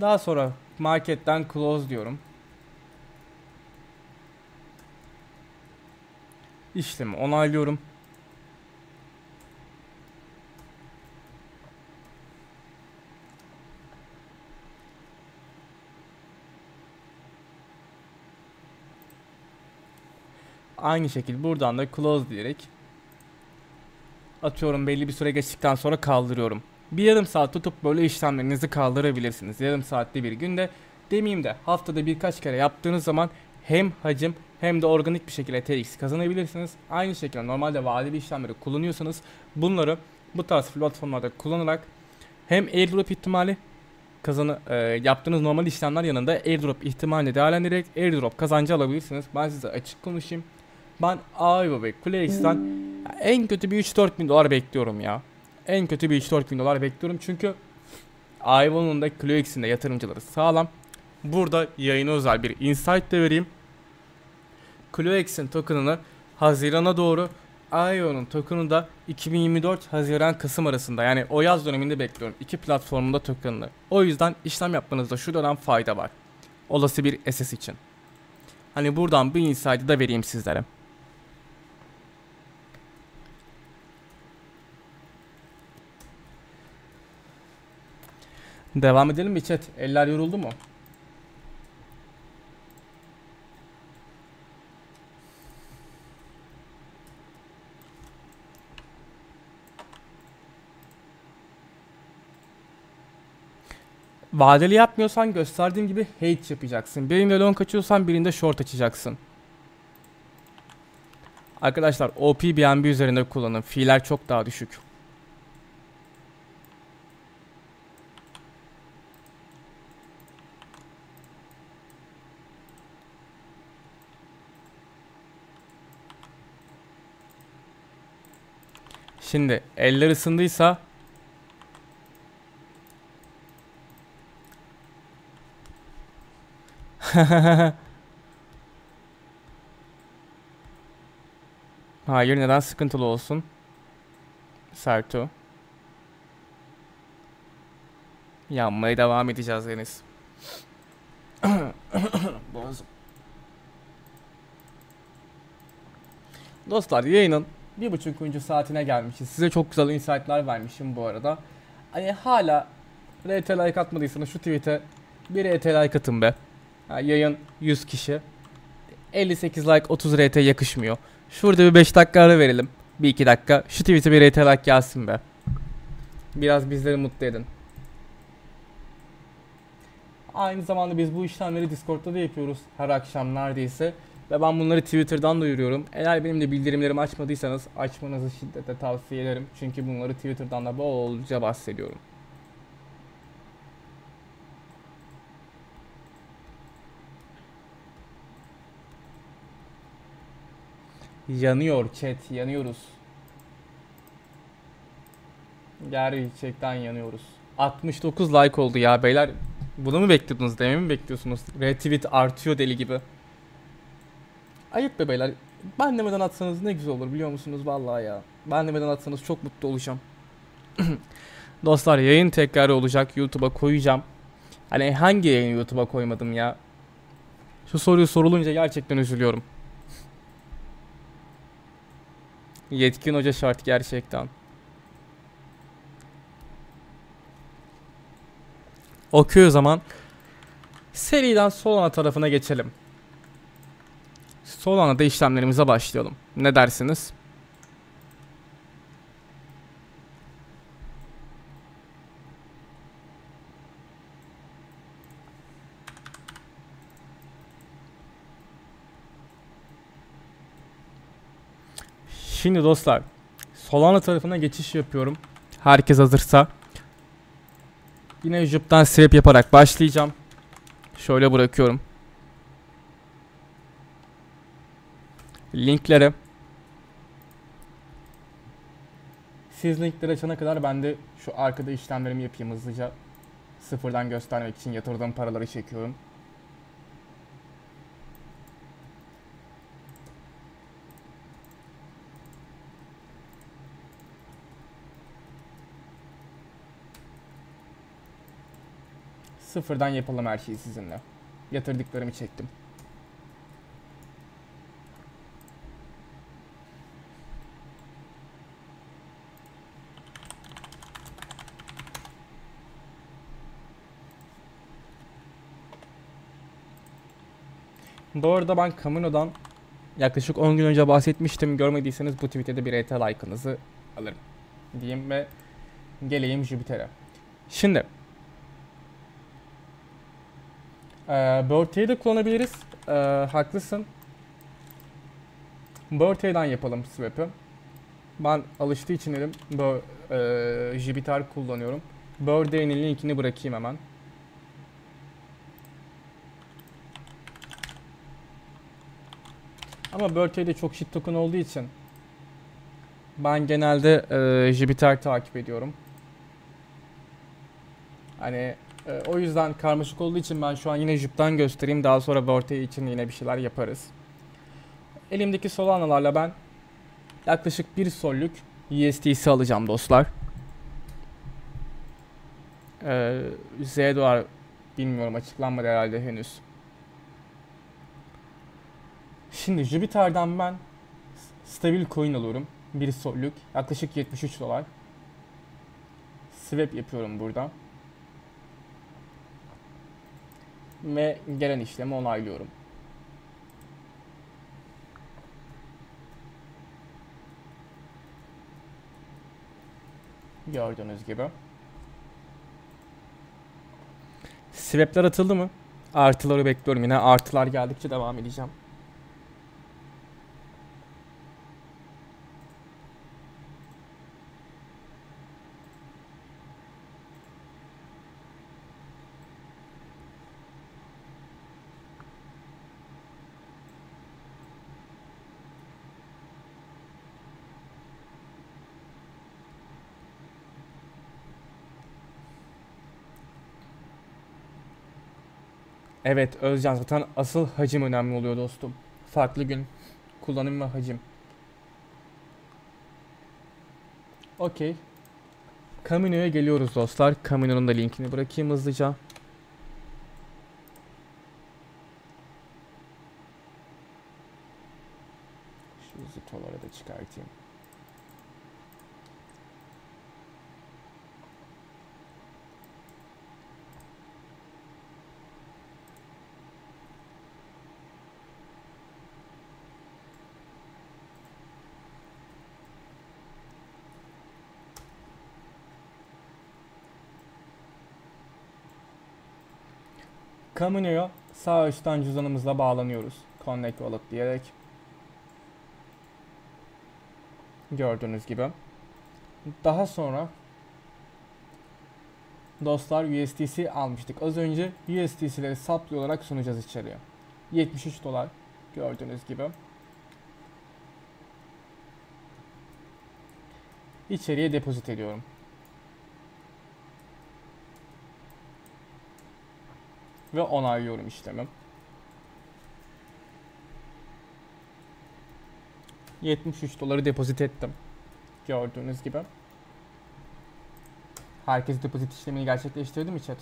Daha sonra marketten close diyorum. İşlemi onaylıyorum. Aynı şekilde buradan da close diyerek atıyorum, belli bir süre geçtikten sonra kaldırıyorum. Bir yarım saat tutup böyle işlemlerinizi kaldırabilirsiniz. Yarım saatte bir günde demeyeyim de haftada birkaç kere yaptığınız zaman hem hacim hem de organik bir şekilde TX kazanabilirsiniz. Aynı şekilde normalde vadeli işlemleri kullanıyorsanız bunları bu tarz platformlarda kullanarak hem airdrop ihtimali yaptığınız normal işlemler yanında airdrop ihtimalini değerlendirerek airdrop kazancı alabilirsiniz. Ben size açık konuşayım. Ben Aevo ve Kiloex'ten en kötü bir 3-4 bin dolar bekliyorum ya. En kötü bir 3-4 bin dolar bekliyorum çünkü Aevo'nun da Kiloex'in de yatırımcıları sağlam. Burada yayına özel bir insight de vereyim. Kiloex'in token'ını Haziran'a doğru, Aevo'nun token'ını da 2024 Haziran-Kasım arasında, yani o yaz döneminde bekliyorum. İki platformunda token'ını. O yüzden işlem yapmanızda şu dönem fayda var. Olası bir SS için. Hani buradan bir insight'ı da vereyim sizlere. Devam edelim mi chat? Eller yoruldu mu? Vadeli yapmıyorsan gösterdiğim gibi hedge yapacaksın. Birinde long açıyorsan birinde short açacaksın. Arkadaşlar OP BNB üzerinde kullanın. Fee'ler çok daha düşük. Şimdi eller ısındıysa hayır, neden sıkıntılı olsun Sertu? Yanmaya devam edeceğiz Deniz. Boğazım. Dostlar yayının 1,5. saatine gelmişiz. Size çok güzel insight'lar vermişim bu arada. Hani hala RT like atmadıysanız şu tweet'e bir RT like atın be. Yani yayın 100 kişi. 58 like 30 RT yakışmıyor. Şurada bir 5 dakika ara verelim. Bir 2 dakika. Şu tweet'e bir RT like gelsin be. Biraz bizleri mutlu edin. Aynı zamanda biz bu işlemleri Discord'da da yapıyoruz her akşam neredeyse. Ve ben bunları Twitter'dan duyuruyorum. Eğer benim de bildirimlerimi açmadıysanız açmanızı şiddetle tavsiye ederim. Çünkü bunları Twitter'dan da bolca bahsediyorum. Yanıyor chat, yanıyoruz. Gerçekten yanıyoruz. 69 like oldu ya beyler. Bunu mu bekliyordunuz, dememi mi bekliyorsunuz? Retweet artıyor deli gibi. Ayıp be beyler. Ben demeden atsanız ne güzel olur biliyor musunuz vallahi ya. Ben demeden atsanız çok mutlu olacağım. Dostlar yayın tekrarı olacak. YouTube'a koyacağım. Hani hangi yayını YouTube'a koymadım ya? Şu soruyu sorulunca gerçekten üzülüyorum. Yetkin hoca şart gerçekten. Okuyor zaman. Seriden Solana tarafına geçelim. Solana'da işlemlerimize başlayalım. Ne dersiniz? Şimdi dostlar, Solana tarafına geçiş yapıyorum. Herkes hazırsa. Yine Jup'tan swap yaparak başlayacağım. Şöyle bırakıyorum. Linkleri. Siz linkleri açana kadar ben de şu arkada işlemlerimi yapayım hızlıca. Sıfırdan göstermek için yatırdığım paraları çekiyorum. Sıfırdan yapalım her şeyi sizinle. Yatırdıklarımı çektim. Bu arada ben Kamino'dan yaklaşık 10 gün önce bahsetmiştim. Görmediyseniz bu tweet'e de bir RT like'ınızı alırım diyeyim ve geleyim Jupiter'e. Şimdi Börte'yi de kullanabiliriz. Haklısın. Börte'den yapalım swap'ı. Ben alıştığı için elim Jupiter kullanıyorum. Börte'nin linkini bırakayım hemen. Ama Börte'de çok shit token olduğu için ben genelde Jupiter takip ediyorum. Hani o yüzden karmaşık olduğu için ben şu an yine Jup'tan göstereyim. Daha sonra Börte için yine bir şeyler yaparız. Elimdeki Solana'larla ben yaklaşık 1 sollük USDC alacağım dostlar. Zora bilmiyorum, açıklanmadı herhalde henüz. Şimdi Jupiter'den ben stabil coin alıyorum. 1 sollük yaklaşık 73 dolar. Swap yapıyorum burada. Ve gelen işlemi onaylıyorum. Gördüğünüz gibi. Swap'ler atıldı mı? Artıları bekliyorum. Yine artılar geldikçe devam edeceğim. Evet Özcan, zaten asıl hacim önemli oluyor dostum. Farklı gün kullanım ve hacim. Okey. Kamino'ya geliyoruz dostlar. Kamino'nun da linkini bırakayım hızlıca. Şu zitoları da çıkartayım. Kamino'ya sağ üstten cüzdanımızla bağlanıyoruz. Connect Wallet diyerek. Gördüğünüz gibi. Daha sonra dostlar USDC almıştık. Az önce USDC'leri supply olarak sunacağız içeriye. 73 dolar gördüğünüz gibi. İçeriye depozit ediyorum. Ve onaylıyorum işlemi. 73 doları depozit ettim. Gördüğünüz gibi. Herkes depozit işlemini gerçekleştirdi mi chat?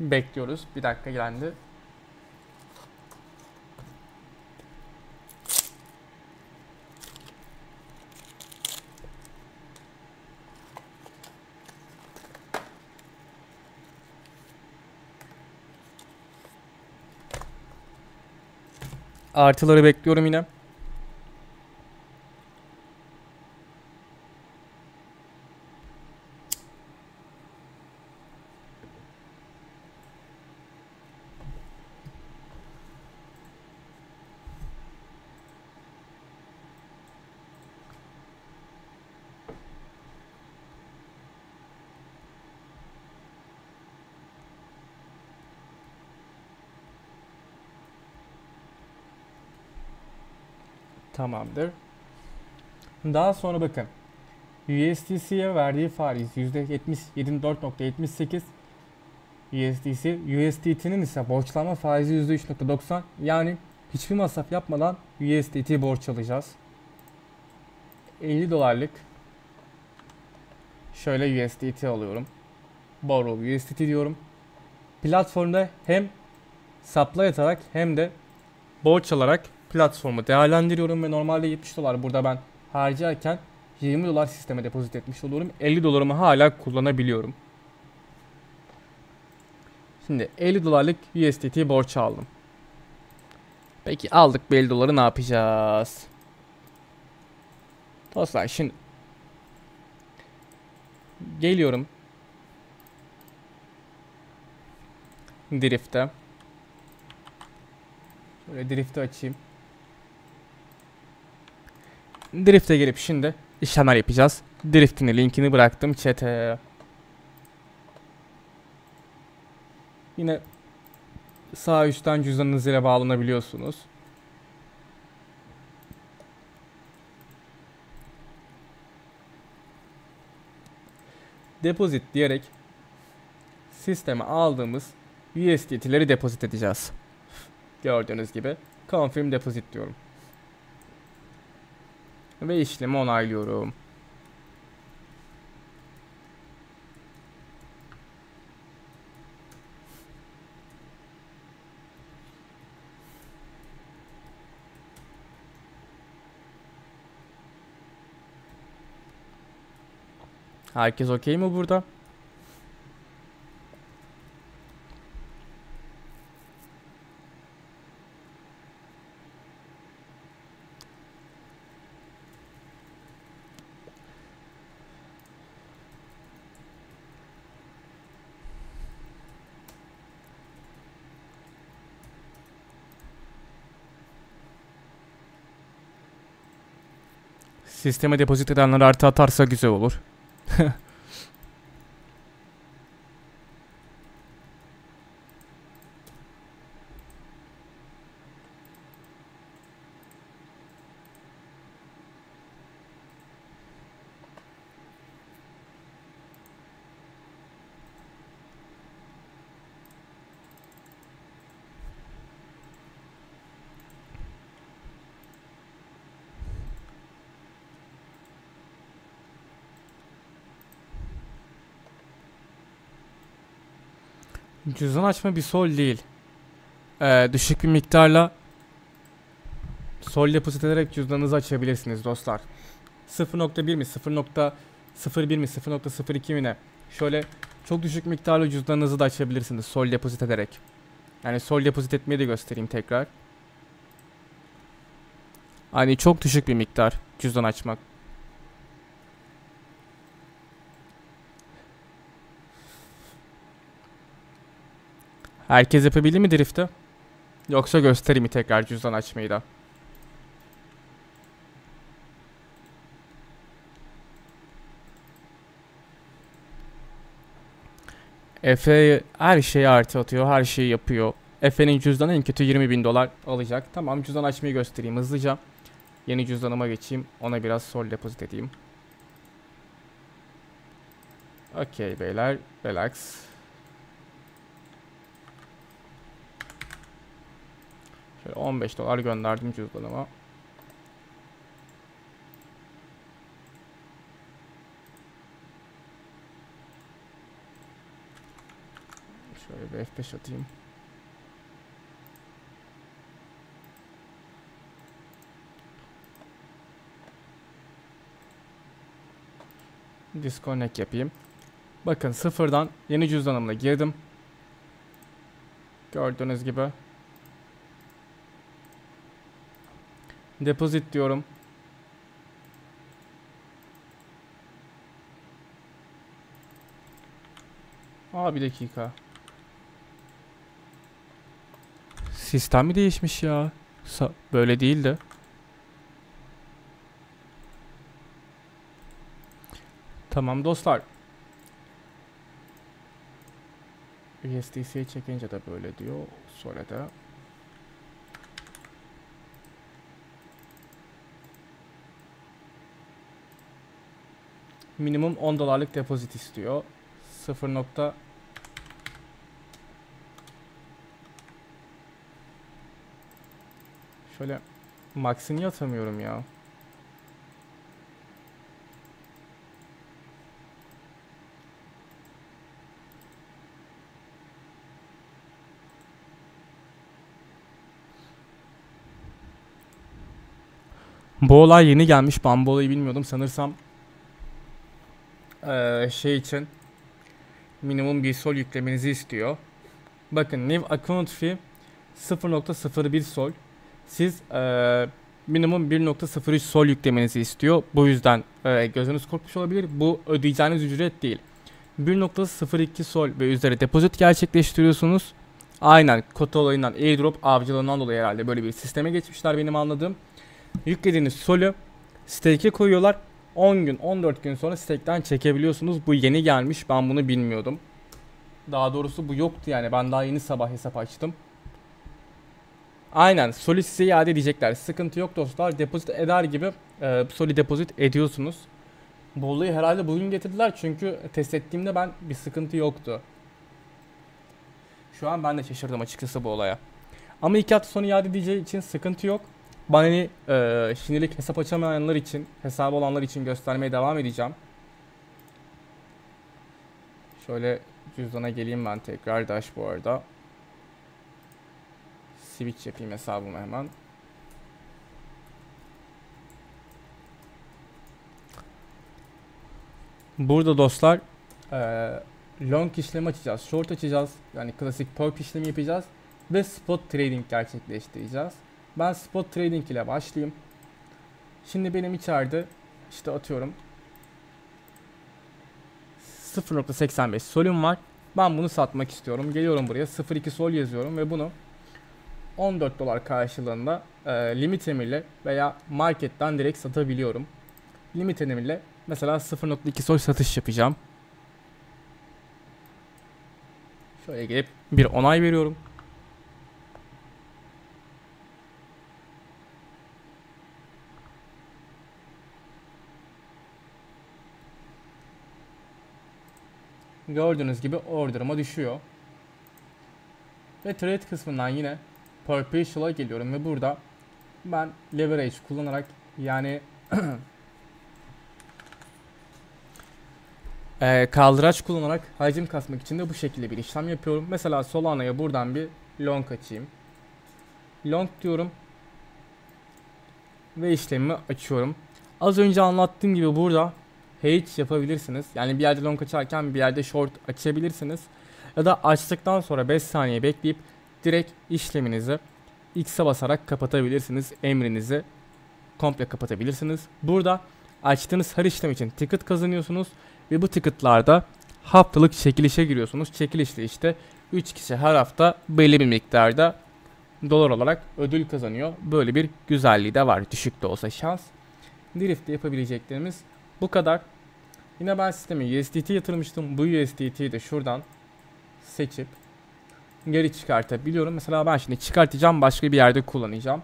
Bekliyoruz. Bir dakika geldi. Artıları bekliyorum yine. Tamamdır. Daha sonra bakın. USDC'ye verdiği faiz %77.4.78. USDC, USDT'nin ise borçlanma faizi %3.90. Yani hiçbir masraf yapmadan USDT borç alacağız. 50 dolarlık şöyle USDT alıyorum. Borrow USDT diyorum. Platformda hem supply atarak hem de borç alarak platformu değerlendiriyorum ve normalde 70 dolar burada ben harcarken 20 dolar sisteme depozit etmiş oluyorum. 50 dolarımı hala kullanabiliyorum. Şimdi 50 dolarlık USDT borç aldım. Peki aldık bu 50 doları ne yapacağız? Dostlar şimdi geliyorum Drift'e. Şöyle Drift'i açayım. Drift'e gelip şimdi işlemler yapacağız. Drift'in linkini bıraktım chat'e. Yine sağ üstten cüzdanınız ile bağlanabiliyorsunuz. Depozit diyerek sisteme aldığımız USDT'leri depozit edeceğiz. Gördüğünüz gibi confirm deposit diyorum. Ve işlemi onaylıyorum. Herkes okey mi burada? Sisteme depozit edenler artı atarsa güzel olur. Cüzdan açma bir sol değil. Düşük bir miktarla sol depozit ederek cüzdanınızı açabilirsiniz dostlar. 0.1 mi 0.01 mi 0.02 mi ne? Şöyle çok düşük miktarla cüzdanınızı da açabilirsiniz sol depozit ederek. Yani sol depozit etmeyi de göstereyim tekrar. Hani çok düşük bir miktar cüzdan açmak. Herkes yapabildi mi drift'i? Yoksa göstereyim mi tekrar cüzdan açmayı da? Efe her şeyi artı atıyor, her şeyi yapıyor. Efe'nin cüzdanı en kötü 20.000 dolar alacak. Tamam, cüzdan açmayı göstereyim hızlıca. Yeni cüzdanıma geçeyim, ona biraz sol depozit edeyim. Okey beyler, relax. Şöyle 15 dolar gönderdim cüzdanıma. Şöyle bir F5 atayım. Disconnect yapayım. Bakın sıfırdan yeni cüzdanımla girdim. Gördüğünüz gibi. Deposit diyorum. Aa bir dakika. Sistem mi değişmiş ya? Böyle değildi. Tamam dostlar. USDC'ye çekince de böyle diyor. Sonra da. Minimum 10 dolarlık depozit istiyor. 0. Şöyle maksini atamıyorum ya. Bu olay yeni gelmiş. Ben bu olayı bilmiyordum. Sanırsam şey için minimum bir sol yüklemenizi istiyor. Bakın new account fee 0.01 sol. Siz minimum 1.03 sol yüklemenizi istiyor. Bu yüzden gözünüz korkmuş olabilir. Bu ödeyeceğiniz ücret değil. 1.02 sol ve üzeri depozit gerçekleştiriyorsunuz. Aynen kota olayından, airdrop avcılığından dolayı herhalde böyle bir sisteme geçmişler benim anladığım. Yüklediğiniz solü stake'e koyuyorlar. 10 gün, 14 gün sonra stake'den çekebiliyorsunuz. Bu yeni gelmiş. Ben bunu bilmiyordum. Daha doğrusu bu yoktu yani. Ben daha yeni sabah hesap açtım. Aynen soli size iade edecekler. Sıkıntı yok dostlar. Depozit eder gibi soli depozit ediyorsunuz. Bu olayı herhalde bugün getirdiler. Çünkü test ettiğimde ben bir sıkıntı yoktu. Şu an ben de şaşırdım açıkçası bu olaya. Ama 2 hafta sonu iade edeceği için sıkıntı yok. Ben hani şimdilik hesap açamayanlar için, hesabı olanlar için göstermeye devam edeceğim. Şöyle cüzdana geleyim ben tekrar dash bu arada. Switch yapayım hesabımı hemen. Burada dostlar long işlemi açacağız, short açacağız. Yani klasik perp işlemi yapacağız. Ve spot trading gerçekleştireceğiz. Ben spot trading ile başlayayım. Şimdi benim içeride işte atıyorum 0.85 solum var. Ben bunu satmak istiyorum. Geliyorum buraya 0.2 sol yazıyorum ve bunu 14 dolar karşılığında limit emirle veya marketten direkt satabiliyorum. Limit emirle mesela 0.2 sol satış yapacağım. Şöyle gelip bir onay veriyorum. Gördüğünüz gibi order'ıma düşüyor. Ve trade kısmından yine Perpetual'a geliyorum ve burada ben leverage kullanarak yani kaldıraç kullanarak hacim kasmak için de bu şekilde bir işlem yapıyorum. Mesela Solana'ya buradan bir long açayım. Long diyorum. Ve işlemi açıyorum. Az önce anlattığım gibi burada hedge yapabilirsiniz. Yani bir yerde long açarken bir yerde short açabilirsiniz. Ya da açtıktan sonra 5 saniye bekleyip direkt işleminizi X'e basarak kapatabilirsiniz. Emrinizi komple kapatabilirsiniz. Burada açtığınız her işlem için ticket kazanıyorsunuz ve bu ticketlarda haftalık çekilişe giriyorsunuz. Çekilişte işte 3 kişi her hafta belli bir miktarda dolar olarak ödül kazanıyor. Böyle bir güzelliği de var. Düşük de olsa şans. Drift'te yapabileceklerimiz bu kadar. Yine ben sisteme USDT yatırmıştım. Bu USDT'yi de şuradan seçip geri çıkartabiliyorum. Mesela ben şimdi çıkartacağım, başka bir yerde kullanacağım.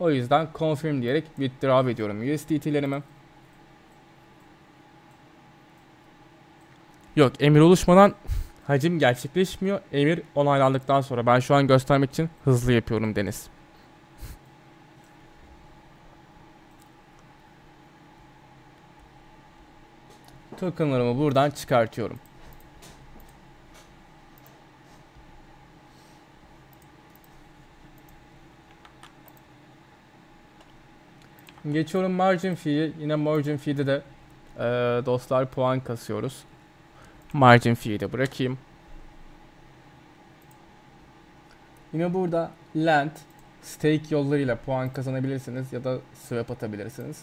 O yüzden confirm diyerek withdraw ediyorum USDT'lerimi. Yok, emir oluşmadan hacim gerçekleşmiyor. Emir onaylandıktan sonra, ben şu an göstermek için hızlı yapıyorum Deniz. Tokenlarımı buradan çıkartıyorum. Geçiyorum margin fee'ye. Yine margin fee'de de dostlar puan kasıyoruz. Margin fee'yi de bırakayım. Yine burada land, stake yollarıyla puan kazanabilirsiniz ya da swap atabilirsiniz.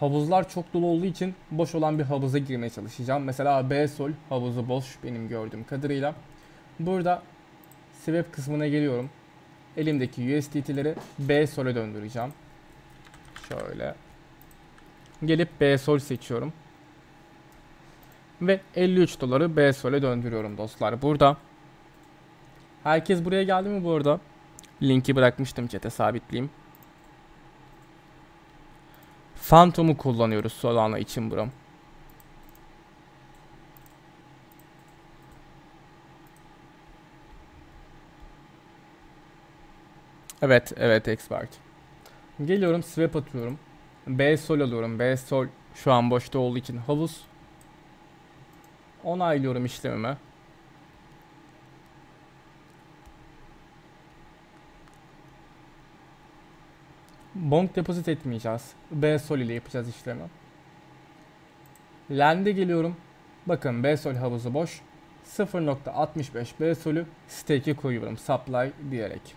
Havuzlar çok dolu olduğu için boş olan bir havuza girmeye çalışacağım. Mesela BSOL havuzu boş benim gördüğüm kadarıyla. Burada swap kısmına geliyorum. Elimdeki USDT'leri BSOL'e döndüreceğim. Şöyle gelip BSOL seçiyorum. Ve 53 doları BSOL'e döndürüyorum dostlar burada. Herkes buraya geldi mi bu arada? Linki bırakmıştım chat'e, sabitleyeyim. Phantom'u kullanıyoruz Solana için buram. Evet expert. Geliyorum, swap atıyorum. BSOL alıyorum. BSOL şu an boşta olduğu için havuz. Onaylıyorum işlemime. Bonk depozit etmeyeceğiz. BSOL ile yapacağız işlemi. Land'e geliyorum. Bakın BSOL havuzu boş. 0.65 BSOL'ü stake'e koyuyorum. Supply diyerek.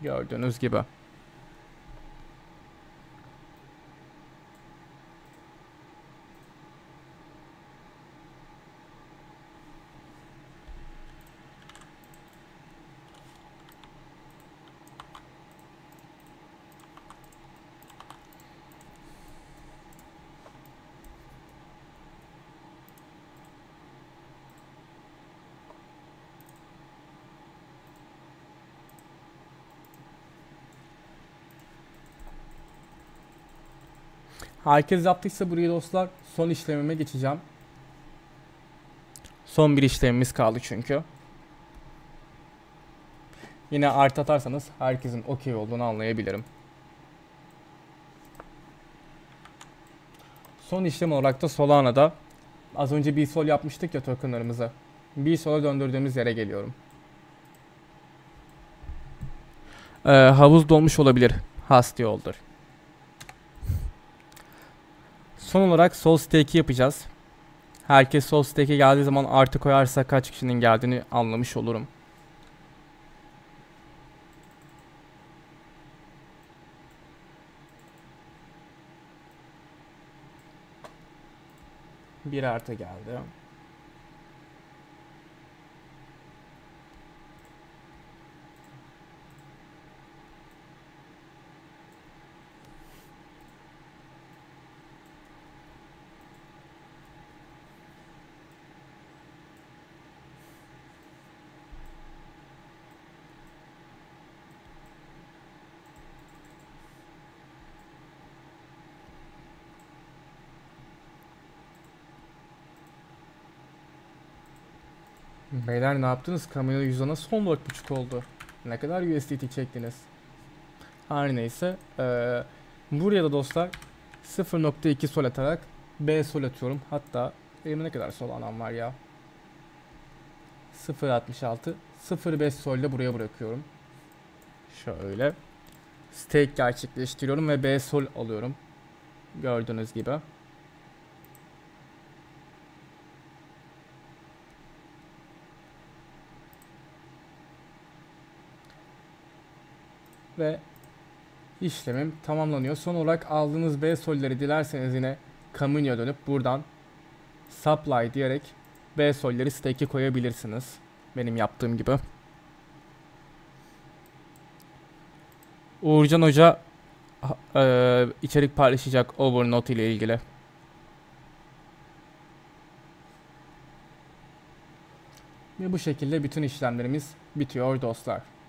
Gördüğünüz gibi. Herkes yaptıysa burayı dostlar, son işlemime geçeceğim. Son bir işlemimiz kaldı çünkü. Yine artı atarsanız herkesin okey olduğunu anlayabilirim. Son işlem olarak da Solana'da az önce BSOL yapmıştık ya tokenlarımızı. BSOL'a döndürdüğümüz yere geliyorum. Havuz dolmuş olabilir. Hasti oldur. Son olarak sol stake'i yapacağız. Herkes sol stake'e geldiği zaman artı koyarsa kaç kişinin geldiğini anlamış olurum. Bir artı geldi. Beyler ne yaptınız? Kamino 100'e nasıl 14.5 oldu? Ne kadar USDT çektiniz? Her neyse. Buraya da dostlar 0.2 sol atarak BSOL atıyorum. Hatta elime ne kadar sol anam var ya. 0.66 0.5 sol ile buraya bırakıyorum. Şöyle. Stake gerçekleştiriyorum ve BSOL alıyorum. Gördüğünüz gibi. ve işlemim tamamlanıyor. Son olarak aldığınız B solleri dilerseniz yine Kamino'ya dönüp buradan supply diyerek B solleri stake'e koyabilirsiniz. Benim yaptığım gibi. Uğurcan Hoca içerik paylaşacak Overnote ile ilgili. Ve bu şekilde bütün işlemlerimiz bitiyor dostlar.